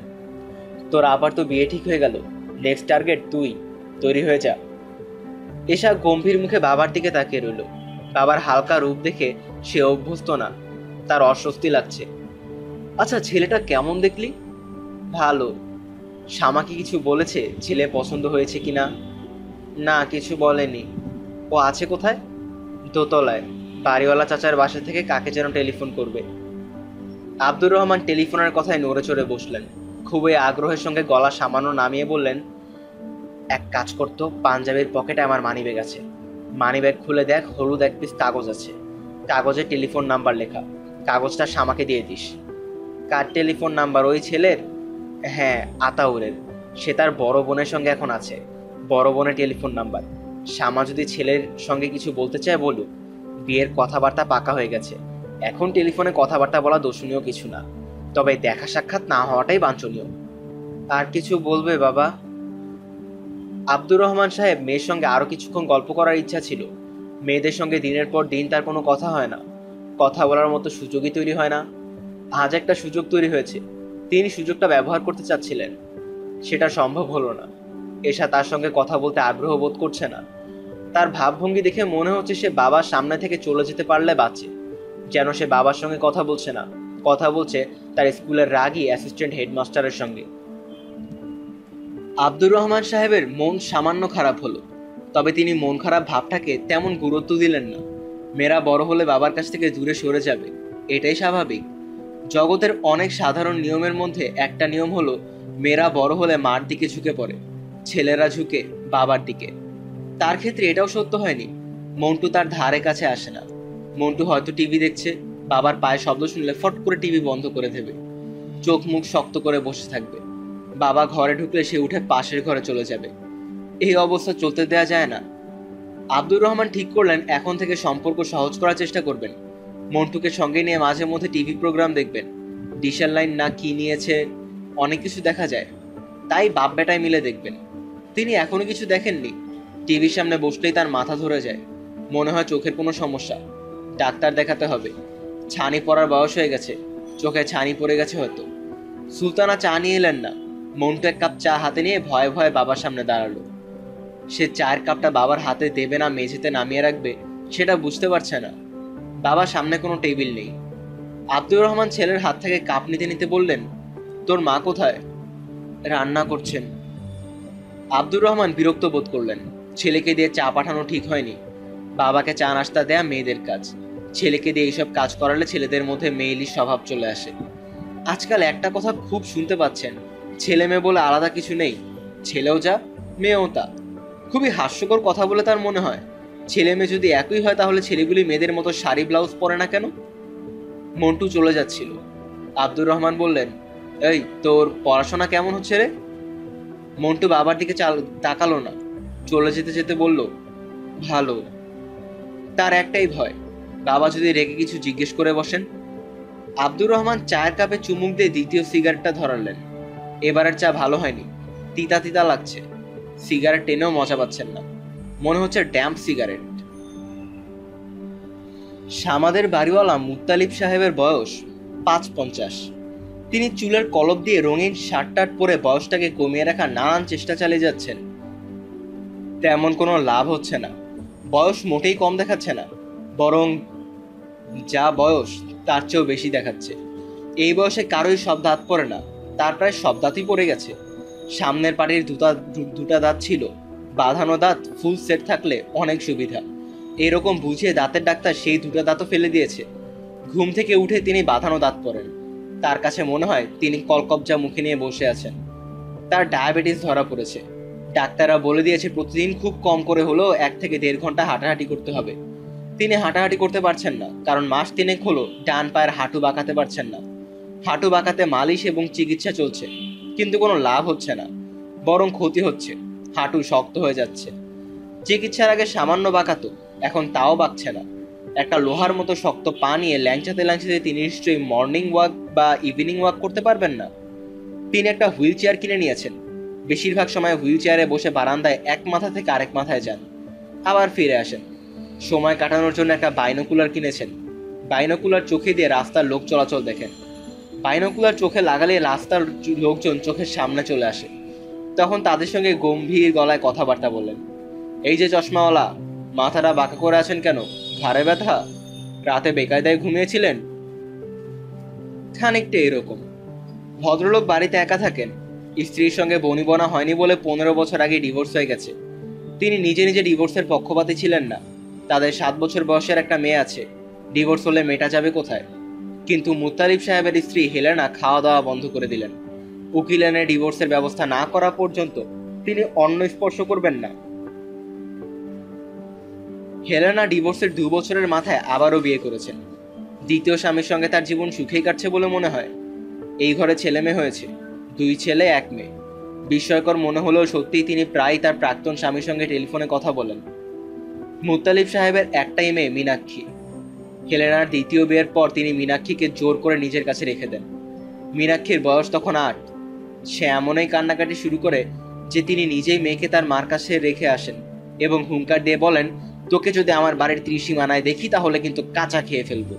তোর আবার তো বিয়ে ঠিক হয়ে গেল, নেক্সট টার্গেট তুই, তৈরি হয়ে যা। এসা গম্ভীর মুখে বাবার দিকে তাকিয়ে রইল। বাবার হালকা রূপ দেখে সে অভ্যস্ত না, তার অস্বস্তি লাগছে। আচ্ছা, ছেলেটা কেমন দেখলি? ভালো। শামা কি কিছু বলেছে ছেলে পছন্দ হয়েছে কি না? না, কিছু বলেনি। ও আছে কোথায়? দোতলায়, বাড়িওয়ালা চাচার বাসা থেকে কাকে যেন টেলিফোন করবে। আব্দুর রহমান টেলিফোনের কথায় নড়ে চড়ে বসলেন। খুবই আগ্রহের সঙ্গে গলা সামান্য নামিয়ে বললেন, এক কাজ করতো, পাঞ্জাবের পকেটে আমার মানিব্যাগ আছে, মানিব্যাগ খুলে দেখ, হলুদ এক পিস কাগজ আছে, কাগজে টেলিফোন নাম্বার লেখা, কাগজটা শামাকে দিয়ে দিস। Car telephone number? ওই ছেলের। হ্যাঁ, আতাউরের, সে তার বড় বোনের সঙ্গে এখন আছে, বড় বোনের টেলিফোন নাম্বার। শামা যদি ছেলের সঙ্গে কিছু বলতে চায় বলুক, বিয়ের কথাবার্তা পাকা হয়ে গেছে, এখন টেলিফোনে কথাবার্তা বলা দর্শনীয় কিছু না, তবে দেখা সাক্ষাৎ না হওয়াটাই বাঞ্ছনীয়। আর কিছু বলবে বাবা? আব্দুর রহমান সাহেব মেয়ের সঙ্গে আরও কিছুক্ষণ গল্প করার ইচ্ছা ছিল। মেয়েদের সঙ্গে দিনের পর দিন তার কোনো কথা হয় না, কথা বলার মতো সুযোগই তৈরি হয় না। আজ একটা সুযোগ তৈরি হয়েছে, তিনি সুযোগটা ব্যবহার করতে চাচ্ছিলেন, সেটা সম্ভব হলো না। এসা তার সঙ্গে কথা বলতে আগ্রহ বোধ করছে না, তার ভাবভঙ্গি দেখে মনে হচ্ছে সে বাবার সামনে থেকে চলে যেতে পারলে বাঁচে। যেন সে বাবার সঙ্গে কথা বলছে না, কথা বলছে তার স্কুলের রাগী অ্যাসিস্ট্যান্ট হেডমাস্টারের সঙ্গে। আব্দুর রহমান সাহেবের মন সামান্য খারাপ হলো, তবে তিনি মন খারাপ ভাবটাকে তেমন গুরুত্ব দিলেন না। মেয়েরা বড় হলে বাবার কাছ থেকে দূরে সরে যাবে, এটাই স্বাভাবিক। জগতের অনেক সাধারণ নিয়মের মধ্যে একটা নিয়ম হলো, মেয়েরা বড় হলে মার দিকে ঝুঁকে পড়ে, ছেলেরা ঝুঁকে বাবার দিকে। তার ক্ষেত্রে এটাও সত্য হয়নি। মন্টু তার ধারে কাছে আসে না। মন্টু হয়তো টিভি দেখছে, বাবার পায়ের শব্দ শুনলে ফট করে টিভি বন্ধ করে দেবে, চোখ মুখ শক্ত করে বসে থাকবে। বাবা ঘরে ঢুকলে সে উঠে পাশের ঘরে চলে যাবে। এই অবস্থা চলতে দেওয়া যায় না। আব্দুর রহমান ঠিক করলেন, এখন থেকে সম্পর্ক সহজ করার চেষ্টা করবেন। মন্টুকে সঙ্গে নিয়ে মাঝে মধ্যে টিভি প্রোগ্রাম দেখবেন, ডিশার লাইন না কি নিয়েছে, অনেক কিছু দেখা যায়, তাই বাপ বেটায় মিলে দেখবেন। তিনি এখনও কিছু দেখেননি, টিভির সামনে বসলেই তার মাথা ধরে যায়, মনে হয় চোখের কোনো সমস্যা, ডাক্তার দেখাতে হবে, ছানি পড়ার বয়স হয়ে গেছে, চোখে ছানি পড়ে গেছে হয়তো। সুলতানা চা নিয়ে এলেন না, মন্টু এক কাপ চা হাতে নিয়ে ভয়ে ভয়ে বাবার সামনে দাঁড়ালো। সে চায়ের কাপটা বাবার হাতে দেবে না মেঝেতে নামিয়ে রাখবে সেটা বুঝতে পারছে না। বাবার সামনে কোনো টেবিল নেই। আব্দুর রহমান ছেলের হাত থেকে কাপ নিতে নিতে বললেন, তোর মা কোথায়? রান্না করছেন। আব্দুর রহমান বিরক্ত বোধ করলেন। ছেলেকে দিয়ে চা পাঠানো ঠিক হয়নি। বাবাকে চা নাস্তা দেয়া মেয়েদের কাজ, ছেলেকে দিয়ে এইসব কাজ করালে ছেলেদের মধ্যে মেয়েলি স্বভাব চলে আসে। আজকাল একটা কথা খুব শুনতে পাচ্ছেন, ছেলে মেয়ে বলে আলাদা কিছু নেই, ছেলেও যা মেয়েও তা। খুবই হাস্যকর কথা বলে তার মনে হয়। ছেলে মেয়ে যদি একই হয় তাহলে ছেলেগুলি মেয়েদের মতো শাড়ি ব্লাউজ পরে না কেন? মন্টু চলে যাচ্ছিল। আব্দুর রহমান বললেন, এই তোর পড়াশোনা কেমন হচ্ছে রে? মন্টু বাবার দিকে তাকালো না, চলে যেতে যেতে বলল, ভালো। তার একটাই ভয়, বাবা যদি রেগে কিছু জিজ্ঞেস করে বসেন। আব্দুর রহমান চায়ের কাপে চুমুক দিয়ে দ্বিতীয় সিগারেটটা ধরালেন। এবারের চা ভালো হয়নি, তিতা তিতা লাগছে। সিগারেট টেনেও মজা পাচ্ছেন না, মনে হচ্ছে ড্যাম্প সিগারেট। সামাদের বাড়িওয়ালা মুত্তালিব সাহেবের বয়স পাঁচ পঞ্চাশ। তিনি চুলের কলপ দিয়ে রঙিন শার্ট টাট পরে বয়সটাকে কমিয়ে রাখার নানান চেষ্টা চালিয়ে যাচ্ছেন। তেমন কোনো লাভ হচ্ছে না। বয়স মোটেই কম দেখাচ্ছে না, বরং যা বয়স তার চেয়েও বেশি দেখাচ্ছে। এই বয়সে কারোই সব দাঁত পড়ে না, তার প্রায় সব দাঁতই পড়ে গেছে। সামনের পাটির দুটা দুটা দাঁত ছিল, বাঁধানো দাঁত ফুল সেট থাকলে অনেক সুবিধা। এরকম বুঝিয়ে দাঁতের ডাক্তার সেই দুটা দাঁতও ফেলে দিয়েছে। ঘুম থেকে উঠে তিনি বাঁধানো দাঁত পড়েন। তার কাছে মনে হয় তিনি কলকবজা মুখে নিয়ে বসে আছেন। তার ডায়াবেটিস ধরা পড়েছে। ডাক্তাররা বলে দিয়েছে প্রতিদিন খুব কম করে হলেও এক থেকে দেড় ঘন্টা হাঁটাহাঁটি করতে হবে। তিনি হাঁটাহাঁটি করতে পারছেন না, কারণ মাস তিনেক হলো ডান পায়ের হাঁটু বাঁকাতে পারছেন না। হাঁটু বাঁকাতে মালিশ এবং চিকিৎসা চলছে, কিন্তু কোনো লাভ হচ্ছে না, বরং ক্ষতি হচ্ছে। হাঁটু শক্ত হয়ে যাচ্ছে। চিকিৎসার আগে সামান্য বাঁকাতো, এখন তাও বাঁকছে না। একটা লোহার মতো শক্ত পা নিয়ে ল্যাংচাতে ল্যাংচাতে তিনি নিশ্চয়ই মর্নিং ওয়াক বা ইভিনিং ওয়াক করতে পারবেন না। তিনি একটা হুইল চেয়ার কিনে নিয়েছেন। বেশিরভাগ সময় হুইল চেয়ারে বসে বারান্দায় এক মাথা থেকে আরেক মাথায় যান, আবার ফিরে আসেন। সময় কাটানোর জন্য একটা বাইনোকুলার কিনেছেন। বাইনোকুলার চোখে দিয়ে রাস্তার লোক চলাচল দেখেন। বাইনোকুলার চোখে লাগালে রাস্তার লোকজন চোখের সামনে চলে আসে, তখন তাদের সঙ্গে গম্ভীর গলায় কথাবার্তা বললেন। এই যে চশমাওয়ালা, মাথাটা বাঁকা করে আছেন কেন? ঘাড়ে ব্যথা? রাতে বেকায়দায় ঘুমিয়েছিলেন? খানিকটা এরকম। ভদ্রলোক বাড়িতে একা থাকেন। স্ত্রীর সঙ্গে বনিবনা হয়নি বলে পনেরো বছর আগে ডিভোর্স হয়ে গেছে। তিনি নিজে নিজে ডিভোর্সের পক্ষপাতী ছিলেন না। তাদের সাত বছর বয়সের একটা মেয়ে আছে। ডিভোর্স হলে মেয়েটা যাবে কোথায়? কিন্তু মুত্তালিব সাহেবের স্ত্রী হেলেনা খাওয়া দাওয়া বন্ধ করে দিলেন। উকিল এনে ডিভোর্সের ব্যবস্থা না করা পর্যন্ত তিনি অন্ন স্পর্শ করবেন না। হেলেনা ডিভোর্সের দু বছরের মাথায় আবারও বিয়ে করেছেন। দ্বিতীয় স্বামীর সঙ্গে তার জীবন সুখেই কাটছে বলে মনে হয়। এই ঘরে ছেলে মেয়ে হয়েছে, দুই ছেলে এক মেয়ে। বিস্ময়কর মনে হলেও সত্যিই তিনি প্রায় তার প্রাক্তন স্বামীর সঙ্গে টেলিফোনে কথা বলেন। মুত্তালিব সাহেবের একটাই মেয়ে মীনাক্ষী। হেলেনার দ্বিতীয় বিয়ের পর তিনি মীনাক্ষীকে জোর করে নিজের কাছে রেখে দেন। মীনাক্ষীর বয়স তখন আট। সে এমনই কান্নাকাটি শুরু করে যে তিনি নিজেই মেয়েকে তার মার কাছে রেখে আসেন এবং হুঙ্কার দিয়ে বলেন, তোকে যদি আমার বাড়ির ত্রিসীমানায় দেখি তাহলে কিন্তু কাঁচা খেয়ে ফেলবো,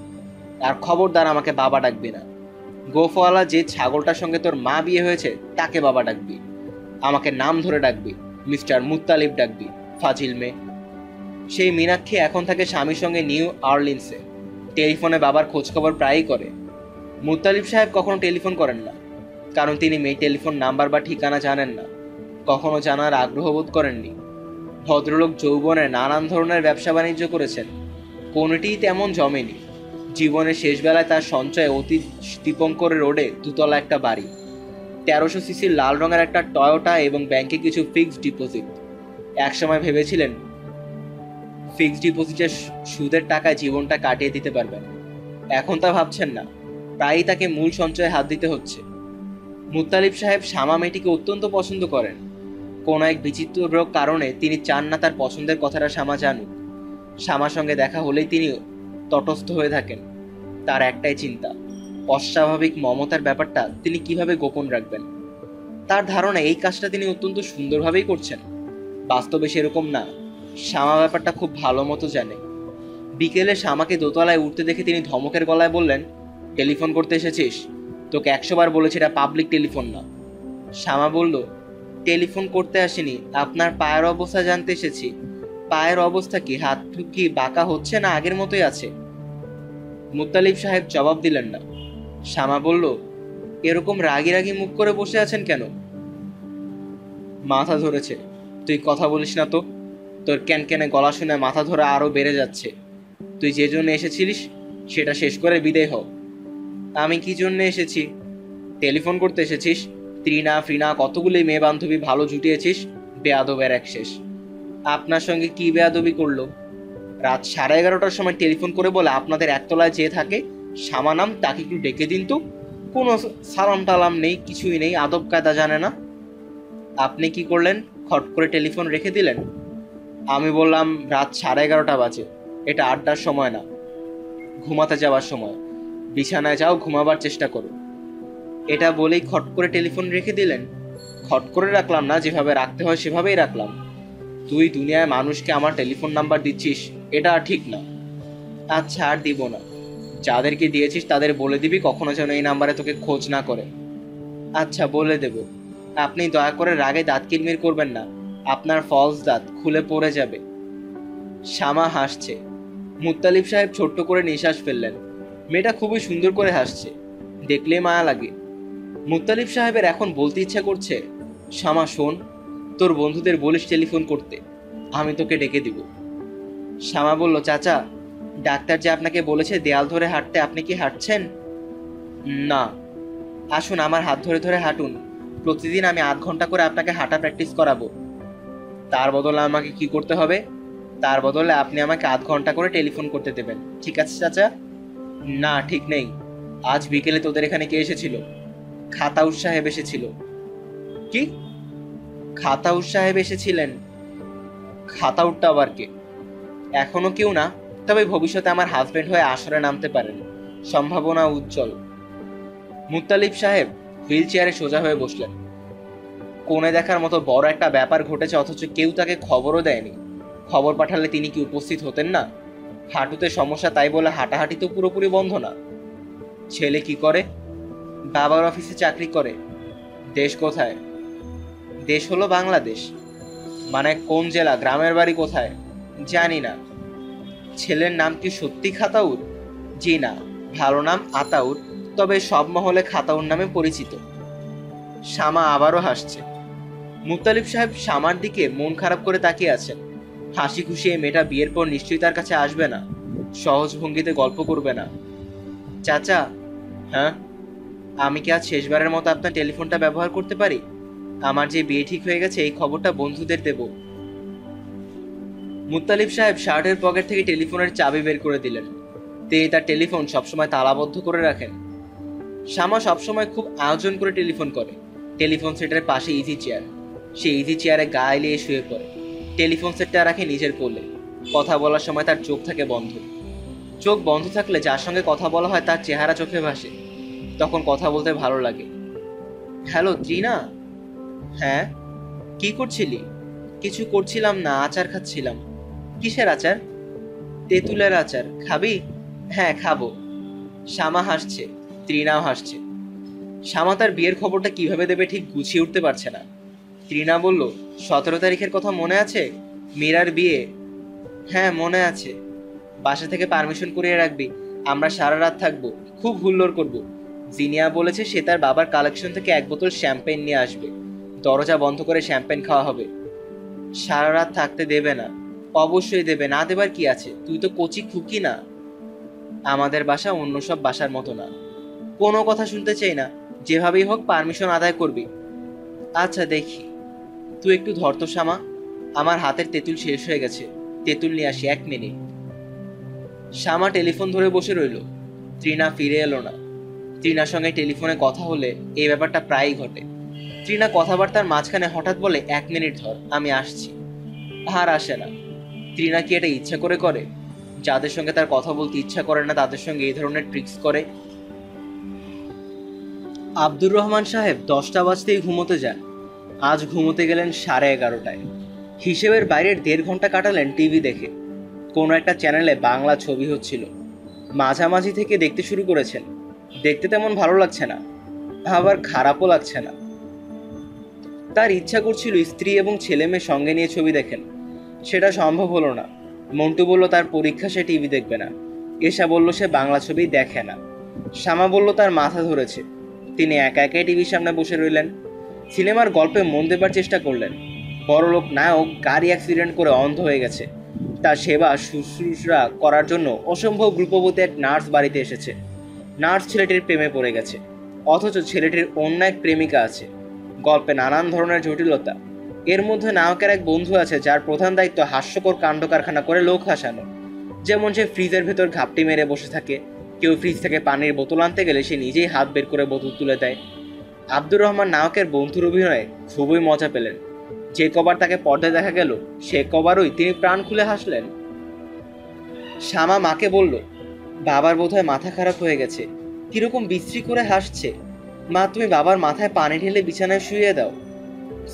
আর খবরদার আমাকে বাবা ডাকবি না। গোফওয়ালা যে ছাগলটার সঙ্গে তোর মা বিয়ে হয়েছে তাকে বাবা ডাকবি, আমাকে নাম ধরে ডাকবি, মিস্টার মুত্তালিব ডাকবি, ফাজিল মেয়ে। সেই মীনাক্ষী এখন থাকে স্বামীর সঙ্গে নিউ অরলিন্সে। টেলিফোনে বাবার খোঁজখবর প্রায়ই করে। মুত্তালিব সাহেব কখনো টেলিফোন করেন না, কারণ তিনি মেয়ে টেলিফোন নাম্বার বা ঠিকানা জানেন না, কখনো জানার আগ্রহ বোধ করেননি। ভদ্রলোক যৌবনে নানান ধরনের ব্যবসা বাণিজ্য করেছেন, কোনোটিই তেমন জমেনি। জীবনের শেষবেলায় তার সঞ্চয় অতি দীপঙ্কর রোডে দুতলা একটা বাড়ি, তেরোশো সিসির লাল রঙের একটা টয়োটা এবং ব্যাংকে কিছু ফিক্সড ডিপোজিট। একসময় ভেবেছিলেন ফিক্সড ডিপোজিটের সুদের টাকায় জীবনটা কাটিয়ে দিতে পারবেন, এখন তা ভাবছেন না। প্রায়ই তাকে মূল সঞ্চয়ে হাত দিতে হচ্ছে। মুত্তালিব সাহেব শামা মেয়েটিকে অত্যন্ত পছন্দ করেন। কোনো এক বিচিত্র কারণে তিনি চান না তার পছন্দের কথাটা শামা জানুক। শামার সঙ্গে দেখা হলেই তিনি তটস্থ হয়ে থাকেন। তার একটাই চিন্তা, অস্বাভাবিক মমতার ব্যাপারটা তিনি কিভাবে গোপন রাখবেন। তার ধারণা এই কাজটা তিনি অত্যন্ত সুন্দরভাবেই করছেন। বাস্তবে সেরকম না। শামা ব্যাপারটা খুব ভালো মতো জানে। বিকেলে শামাকে দোতলায় উঠতে দেখে তিনি ধমকের গলায় বললেন, টেলিফোন করতে এসেছিস? তোকে একশোবার বলেছি এটা পাবলিক টেলিফোন না। শ্যামা বলল, টেলিফোন করতে আসিনি, আপনার পায়ের অবস্থা জানতে এসেছি। পায়ের অবস্থা কি, হাত কি বাঁকা হচ্ছে না আগের মতোই আছে? মুত্তালিব সাহেব জবাব দিলেন না। শ্যামা বলল, এরকম রাগি রাগি মুখ করে বসে আছেন কেন? মাথা ধরেছে। তুই কথা বলিস না তো, তোর ক্যানক্যানে গলা শুনে মাথা ধরে আরও বেড়ে যাচ্ছে। তুই যে জন্য এসেছিলিস সেটা শেষ করে বিদায় হও। আমি কি জন্য এসেছি? টেলিফোন করতে এসেছিস? ত্রিনা ফ্রিনা কতগুলি মেয়ে বান্ধবী ভালো জুটিয়েছিস, বেয়াদবের এক শেষ। আপনার সঙ্গে কি বেয়াদবি করলো? রাত সাড়ে এগারোটার সময় টেলিফোন করে বলে, আপনাদের একতলায় যে থাকে শ্যামা নাম, তাকে একটু ডেকে দিন তো। কোনো সালাম টালাম নেই, কিছুই নেই, আদব কায়দা জানে না। আপনি কি করলেন? খট করে টেলিফোন রেখে দিলেন। আমি বললাম, রাত সাড়ে এগারোটা বাজে, এটা আড্ডার সময় না, ঘুমাতে যাওয়ার সময়। বিছানায় যাও, ঘুমাবার চেষ্টা করো। এটা বলেই খট করে টেলিফোন রেখে দিলেন। খট করে রাখলাম না, যেভাবে রাখতে হয় সেভাবেই রাখলাম। তুই দুনিয়ায় মানুষকে আমার টেলিফোন নাম্বার দিচ্ছিস, এটা ঠিক না। আচ্ছা, আর দিব না। যাদেরকে দিয়েছিস তাদের বলে দিবি কখনো যেন এই নাম্বারে তোকে খোঁজ না করে। আচ্ছা, বলে দেব। আপনি দয়া করে রাগে দাঁত কিরমির করবেন না, আপনার ফলস দাঁত খুলে পড়ে যাবে। শ্যামা হাসছে। মুত্তালিব সাহেব ছোট্ট করে নিঃশ্বাস ফেললেন। মেয়েটা খুবই সুন্দর করে হাসছে, দেখলে মায়া লাগে। মুত্তালিব সাহেবের এখন বলতে ইচ্ছা করছে, শ্যামা শোন, তোর বন্ধুদের বলিস টেলিফোন করতে, আমি তোকে ডেকে দিব। শ্যামা বলল, চাচা, ডাক্তার যে আপনাকে বলেছে দেয়াল ধরে হাঁটতে, আপনি কি হাঁটছেন? না। আসুন, আমার হাত ধরে ধরে হাঁটুন। প্রতিদিন আমি আধ ঘন্টা করে আপনাকে হাঁটা প্র্যাকটিস করাবো। তার বদলে আমাকে কি করতে হবে? তার বদলে আপনি আমাকে আধ ঘন্টা করে টেলিফোন করতে দেবেন, ঠিক আছে চাচা? না, ঠিক নেই। আজ বিকেলে তোদের এখানে কে এসেছিল? খাতাউস সাহেব এসেছিল। কি? খাতাউস সাহেব এসেছিলেন? খাতাউটটা আবার কে? এখনও কেউ না, তবে ভবিষ্যতে আমার হাজব্যান্ড হয়ে আসরে নামতে পারেন, সম্ভাবনা উজ্জ্বল। মুত্তালিব সাহেব হুইল চেয়ারে সোজা হয়ে বসলেন। কোণে দেখার মতো বড় একটা ব্যাপার ঘটেছে, অথচ কেউ তাকে খবরও দেয়নি। খবর পাঠালে তিনি কি উপস্থিত হতেন না? হাঁটুতে সমস্যা, তাই বলে হাঁটাহাঁটি তো পুরোপুরি বন্ধ না। ছেলে কি করে? বাবার অফিসে চাকরি করে। দেশ কোথায়? দেশ হলো বাংলাদেশ। মানে কোন জেলা? গ্রামের বাড়ি কোথায়? জানি না। ছেলের নাম কি সত্যি খাতাউর? জি না, ভালো নাম আতাউর, তবে সব মহলে খাতাউর নামে পরিচিত। শ্যামা আবারও হাসছে। মুত্তালিব সাহেব শ্যামার দিকে মন খারাপ করে তাকিয়ে আছেন। হাসি খুশি এই মেয়েটা বিয়ের পর নিশ্চয়ই তার কাছে আসবে না, সহজ ভঙ্গিতে গল্প করবে না। চাচা। হ্যাঁ? আমি কি আজ শেষবারের মতো আপনার টেলিফোনটা ব্যবহার করতে পারি? আমার যে বিয়ে ঠিক হয়ে গেছে এই খবরটা বন্ধুদের দেব। মুত্তালিব সাহেব শার্টের পকেট থেকে টেলিফোনের চাবি বের করে দিলেন। তিনি তার টেলিফোন সবসময় তালাবদ্ধ করে রাখেন। শ্যামা সবসময় খুব আয়োজন করে টেলিফোন করে। টেলিফোন সেটের পাশে ইজি চেয়ার, সে ইজি চেয়ারে গা এলিয়ে শুয়ে পড়ে। টেলিফোন সেটটা রাখে নিজের কোলে। কথা বলার সময় তার চোখ থাকে বন্ধ। চোখ বন্ধ থাকলে যার সঙ্গে কথা বলা হয় তার চেহারা চোখে ভাসে, তখন কথা বলতে ভালো লাগে। হ্যালো ত্রিনা। হ্যাঁ? কি করছিলি? কিছু করছিলাম না, আচার খাচ্ছিলাম। কিসের আচার? তেঁতুলের আচার। খাবি? হ্যাঁ, খাবো। শ্যামা হাসছে, ত্রিনাও হাসছে। শ্যামা তার বিয়ের খবরটা কিভাবে দেবে ঠিক গুছিয়ে উঠতে পারছে না। ত্রিনা বলল, সতেরো তারিখের কথা মনে আছে? মীরার বিয়ে। হ্যাঁ মনে আছে। বাসা থেকে পারমিশন করিয়ে রাখবি, আমরা সারা রাত থাকবো, খুব হুল্লোড় করবো। জিনিয়া বলেছে সে তার বাবার কালেকশন থেকে এক বোতল শ্যাম্পেন নিয়ে আসবে, দরজা বন্ধ করে শ্যাম্পেন খাওয়া হবে। সারা রাত থাকতে দেবে না। অবশ্যই দেবে, না দেবার কি আছে? তুই তো কচি খুকি না। আমাদের বাসা অন্য সব বাসার মতো না। কোনো কথা শুনতে চাই না, যেভাবেই হোক পারমিশন আদায় করবি। আচ্ছা দেখি। তুই একটু ধরত শ্যামা, আমার হাতের তেঁতুল শেষ হয়ে গেছে, তেঁতুল নিয়ে আসি, এক মিনিট। শ্যামা টেলিফোন ধরে বসে রইল। ত্রিনা ফিরে এলো না। ত্রিনার সঙ্গে টেলিফোনে কথা হলে এই ব্যাপারটা প্রায়ই ঘটে। ত্রিনা কথাবার্তার মাঝখানে হঠাৎ বলে, এক মিনিট ধর, আমি আসছি। আর আসে না। ত্রিনা কি এটা ইচ্ছা করে করে? যাদের সঙ্গে তার কথা বলতে ইচ্ছা করে না তাদের সঙ্গে এই ধরনের ট্রিক্স করে। আব্দুর রহমান সাহেব দশটা বাজতেই ঘুমোতে যান। আজ ঘুমোতে গেলেন সাড়ে এগারোটায়। হিসেবের বাইরের দেড় ঘন্টা কাটালেন টিভি দেখে। কোনো একটা চ্যানেলে বাংলা ছবি হচ্ছিল। মাঝামাঝি থেকে দেখতে শুরু করেছেন। দেখতে তেমন ভালো লাগছে না, আবার খারাপও লাগছে না। তার ইচ্ছা করছিল স্ত্রী এবং ছেলে মেয়ে সঙ্গে নিয়ে ছবি দেখেন। সেটা সম্ভব হলো না। মন্টু বলল তার পরীক্ষা, সে টিভি দেখবে না। এশা বলল সে বাংলা ছবি দেখে না। শ্যামা বলল তার মাথা ধরেছে। তিনি একা একাই টিভির সামনে বসে রইলেন। সিনেমার গল্পে মন দেবার চেষ্টা করলেন। বড়লোক নায়ক গাড়ি অ্যাক্সিডেন্ট করে অন্ধ হয়ে গেছে। তার সেবা শুশ্রূষা করার জন্য অসম্ভব রূপবতী এক নার্স বাড়িতে এসেছে। নার্স ছেলেটির প্রেমে পড়ে গেছে, অথচ ছেলেটির অন্য এক প্রেমিকা আছে। গল্পে নানান ধরনের জটিলতা। এর মধ্যে নায়কের এক বন্ধু আছে যার প্রধান দায়িত্ব হাস্যকর কাণ্ড কারখানা করে লোক হাসানো। যেমন সে ফ্রিজের ভেতর ঘাপটি মেরে বসে থাকে, কেউ ফ্রিজ থেকে পানির বোতল আনতে গেলে সে নিজেই হাত বের করে বোতল তুলে দেয়। আব্দুর রহমান নায়কের বন্ধুর অভিনয়ে খুবই মজা পেলেন। যে কবার তাকে পর্দায় দেখা গেল সে কবারই তিনি প্রাণ খুলে হাসলেন। শ্যামা মাকে বলল, বাবার বোধহয় মাথা খারাপ হয়ে গেছে, কীরকম বিশ্রী করে হাসছে। মা, তুমি বাবার মাথায় পানি ঢেলে বিছানায় শুয়ে দাও।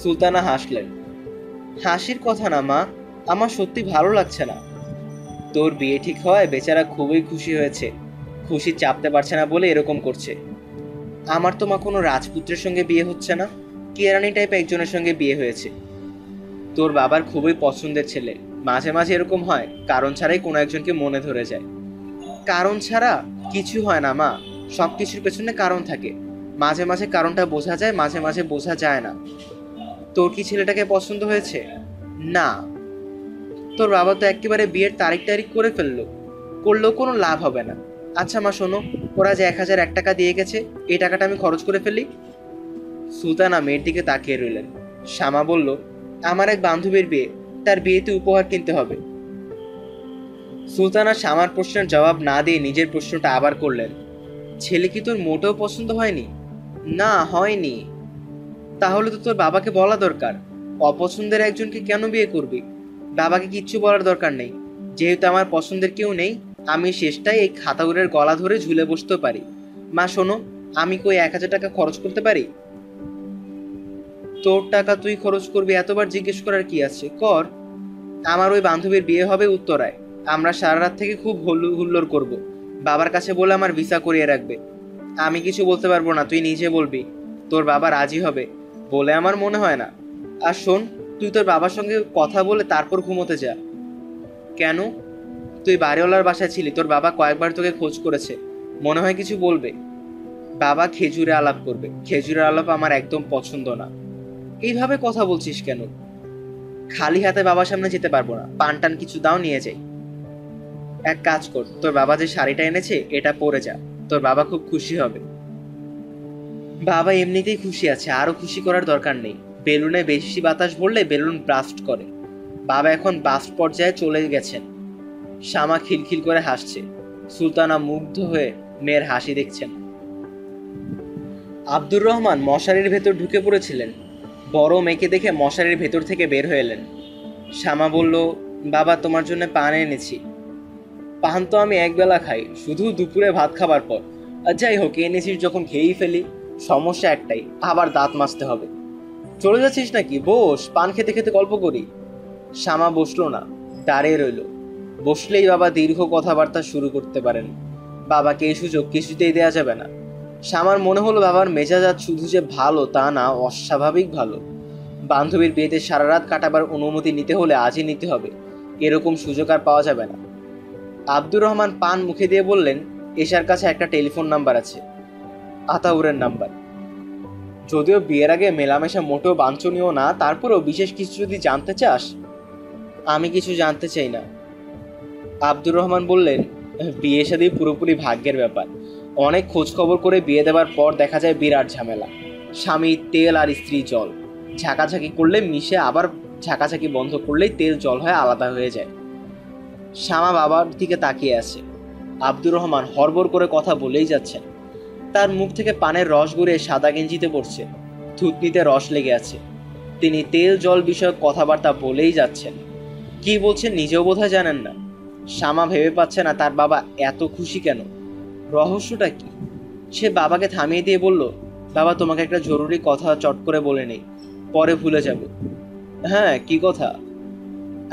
সুলতানা হাসলেন। হাসির কথা না মা, আমার সত্যি ভালো লাগছে না। তোর বিয়ে ঠিক হওয়ায় বেচারা খুবই খুশি হয়েছে, খুশি চাপতে পারছে না বলে এরকম করছে। আমার তো মা কোনো রাজপুত্রের সঙ্গে বিয়ে হচ্ছে না, কেরানি টাইপ একজনের সঙ্গে বিয়ে হয়েছে। তোর বাবার খুবই পছন্দের ছেলে। মাঝে মাঝে এরকম হয়, কারণ ছাড়াই কোনো একজনকে মনে ধরে যায়। কারণ ছাড়া কিছু হয় না মা, সব কিছুর পেছনে কারণ থাকে। মাঝে মাঝে কারণটা বোঝা যায়, মাঝে মাঝে বোঝা যায় না। তোর কি ছেলেটাকে পছন্দ হয়েছে? না। তোর বাবা তো একেবারে বিয়ের তারিখ তারিখ করে ফেললো, করলেও কোনো লাভ হবে না। আচ্ছা মা শোনো, ওরা যে এক হাজার এক টাকা দিয়ে গেছে, এই টাকাটা আমি খরচ করে ফেলি। সুলতানা মেয়ের দিকে তাকিয়ে রইলেন। শ্যামা বলল, আমার এক বান্ধবীর বিয়ে, তার বিয়েতে উপহার কিনতে হবে। সুলতানা শ্যামার প্রশ্নের জবাব না দিয়ে নিজের প্রশ্নটা আবার করলেন, ছেলে কি তোর মোটেও পছন্দ হয়নি? না, হয়নি। তাহলে তো তোর বাবাকে বলা দরকার। অপছন্দের একজনকে কেন বিয়ে করবি? বাবাকে কিচ্ছু বলার দরকার নেই। যেহেতু আমার পছন্দের কেউ নেই, আমি শেষটায় এই খাতাগুলোর গলা ধরে ঝুলে বসতে পারি। মা শোনো, আমি কই এক হাজার টাকা খরচ করতে পারি? তোর টাকা তুই খরচ করবি, এতবার জিজ্ঞেস করার কি আছে, কর। আমার ওই বান্ধবীর বিয়ে হবে উত্তরায়, আমরা সারা রাত থেকে খুব হুল্লোড় করব। বাবার কাছে বলে আমার ভিসা করিয়ে রাখবে। আমি কিছু বলতে পারবো না, তুই নিজে বলবি। তোর বাবা রাজি হবে বলে আমার মনে হয় না। আর শোন, তুই তোর বাবার সঙ্গে কথা বলে তারপর ঘুমোতে যা। কেন? তুই বাড়িওয়ালার বাসায় ছিলি, তোর বাবা কয়েকবার তোকে খোঁজ করেছে, মনে হয় কিছু বলবে। বাবা খেজুরে আলাপ করবে, খেজুরের আলাপ আমার একদম পছন্দ না। এইভাবে কথা বলছিস কেন? খালি হাতে বাবার সামনে যেতে পারবো না, পান টান কিছু দাও, নিয়ে যাই। এক কাজ কর, তোর বাবা যে শাড়িটা এনেছে এটা পরে যা, তোর বাবা খুব খুশি হবে। বাবা এমনিতেই খুশি আছে, আরও খুশি করার দরকার নেই। বেলুনে বেশি বাতাস বললে বেলুন ব্লাস্ট করে। বাবা এখন ব্লাস্ট পর্যায়ে চলে গেছেন। শ্যামা খিলখিল করে হাসছে। সুলতানা মুগ্ধ হয়ে মেয়ের হাসি দেখছেন। আব্দুর রহমান মশারির ভেতর ঢুকে পড়েছিলেন। বড় মেয়েকে দেখে মশারির ভেতর থেকে বের হয়ে এলেন। শ্যামা বলল, বাবা তোমার জন্য পান এনেছি। পান তো আমি একবেলা খাই, শুধু দুপুরে ভাত খাবার পর। যাই হোক, এনেছিস যখন খেয়েই ফেলি। সমস্যা একটাই, আবার দাঁত মাজতে হবে। চলে যাচ্ছিস নাকি? বস, পান খেতে খেতে গল্প করি। শ্যামা বসলো না, দাঁড়িয়ে রইল। বসলেই বাবা দীর্ঘ কথাবার্তা শুরু করতে পারেন। বাবাকে এই সুযোগ কিছুতেই দেওয়া যাবে না। শ্যামার মনে হলো বাবার মেজাজ আজ শুধু যে ভালো তা না, অস্বাভাবিক ভালো। বান্ধবীর বিয়েতে সারা রাত কাটাবার অনুমতি নিতে হলে আজই নিতে হবে, এরকম সুযোগ আর পাওয়া যাবে না। আব্দুর রহমান পান মুখে দিয়ে বললেন, এশার কাছে একটা টেলিফোন নাম্বার আছে, আতাউরের নাম্বার। যদিও বিয়ের আগে মেলামেশা মোটেও বাঞ্ছনীয় না, তারপরেও বিশেষ কিছু যদি জানতে চাস। আমি কিছু জানতে চাই না। আব্দুর রহমান বললেন, বিয়ে শাদী পুরোপুরি ভাগ্যের ব্যাপার। অনেক খোঁজখবর করে বিয়ে দেওয়ার পর দেখা যায় বিরাট ঝামেলা। স্বামী তেল আর স্ত্রী জল, ঝাঁকাঝাঁকি করলে মিশে, আবার ঝাঁকাঝাঁকি বন্ধ করলেই তেল জল হয়ে আলাদা হয়ে যায়। শ্যামা বাবার দিকে তাকিয়ে আছে। আব্দুর রহমান হড়বড় করে কথা বলেই যাচ্ছেন। তার মুখ থেকে পানের রস গড়িয়ে সাদা গেঞ্জিতে পড়ছে, থুতনিতে রস লেগে আছে। তিনি তেল জল বিষয়ক কথাবার্তা বলেই যাচ্ছেন। কি বলছেন নিজেও বোধহয় জানেন না। শ্যামা ভেবে পাচ্ছে না তার বাবা এত খুশি কেন, রহস্যটা কি। সে বাবাকে থামিয়ে দিয়ে বলল, বাবা তোমাকে একটা জরুরি কথা চট করে বলে নেই, পরে ভুলে যাব। হ্যাঁ, কি কথা?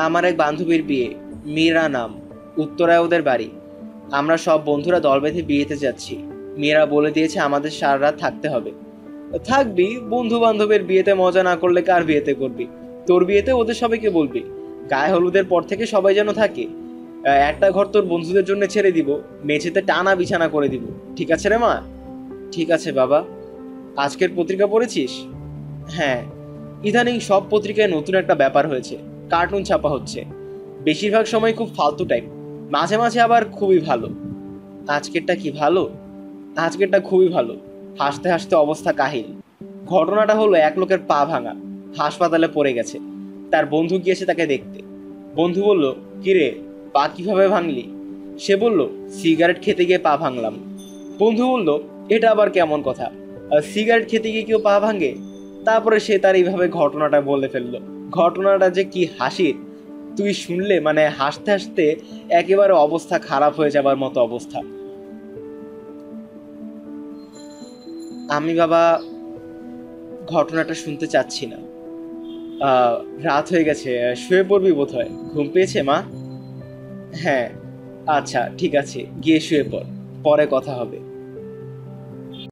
আমার এক বান্ধবীর বিয়ে, মীরা নাম, উত্তরায় ওদের বাড়ি। আমরা সব বন্ধুরা দল বেঁধে বিয়েতে যাচ্ছি। মেয়েরা বলে দিয়েছে আমাদের সারা রাত থাকতে হবে। থাকবি, বন্ধু বান্ধবের বিয়েতে মজা না করলে কার বিয়েতে করবি? তোর বিয়েতে ওদের সবাইকে বলবি। গায়ে হলুদের পর থেকে সবাই যেন থাকে। একটা ঘর তোর বন্ধুদের জন্য ছেড়ে দিব, মেঝেতে টানা বিছানা করে দিব। ঠিক আছে রে মা? ঠিক আছে বাবা। আজকের পত্রিকা পড়েছিস? হ্যাঁ, ইদানিং সব পত্রিকায় নতুন একটা ব্যাপার হয়েছে, কার্টুন ছাপা হচ্ছে। বেশিরভাগ সময় খুব ফালতু টাইপ, মাঝে মাঝে আবার খুবই ভালো। আজকেরটা কি ভালো? আজকেরটা খুবই ভালো। হাসতে হাসতে অবস্থা কাহিল। ঘটনাটা হলো, এক লোকের পা ভাঙা, হাসপাতালে পড়ে গেছে। তার বন্ধু গিয়েছে তাকে দেখতে। বন্ধু বলল, কিরে পা কীভাবে ভাঙলি? সে বলল, সিগারেট খেতে গিয়ে পা ভাঙলাম। বন্ধু বলল, এটা আবার কেমন কথা, সিগারেট খেতে গিয়ে কেউ পা ভাঙে? তারপরে সে তার এইভাবে ঘটনাটা বলে ফেললো। ঘটনাটা যে কি হাসির, তুই শুনলে মানে হাসতে হাসতে একেবারে অবস্থা খারাপ হয়ে যাবার মতো অবস্থা। আমি বাবা ঘটনাটা শুনতে চাচ্ছি না, রাত হয়ে গেছে, শুয়ে পড়বি বোধহয়, ঘুম পেয়েছে মা? হ্যাঁ, আচ্ছা ঠিক আছে, গিয়ে শুয়ে পড়, পরে কথা হবে।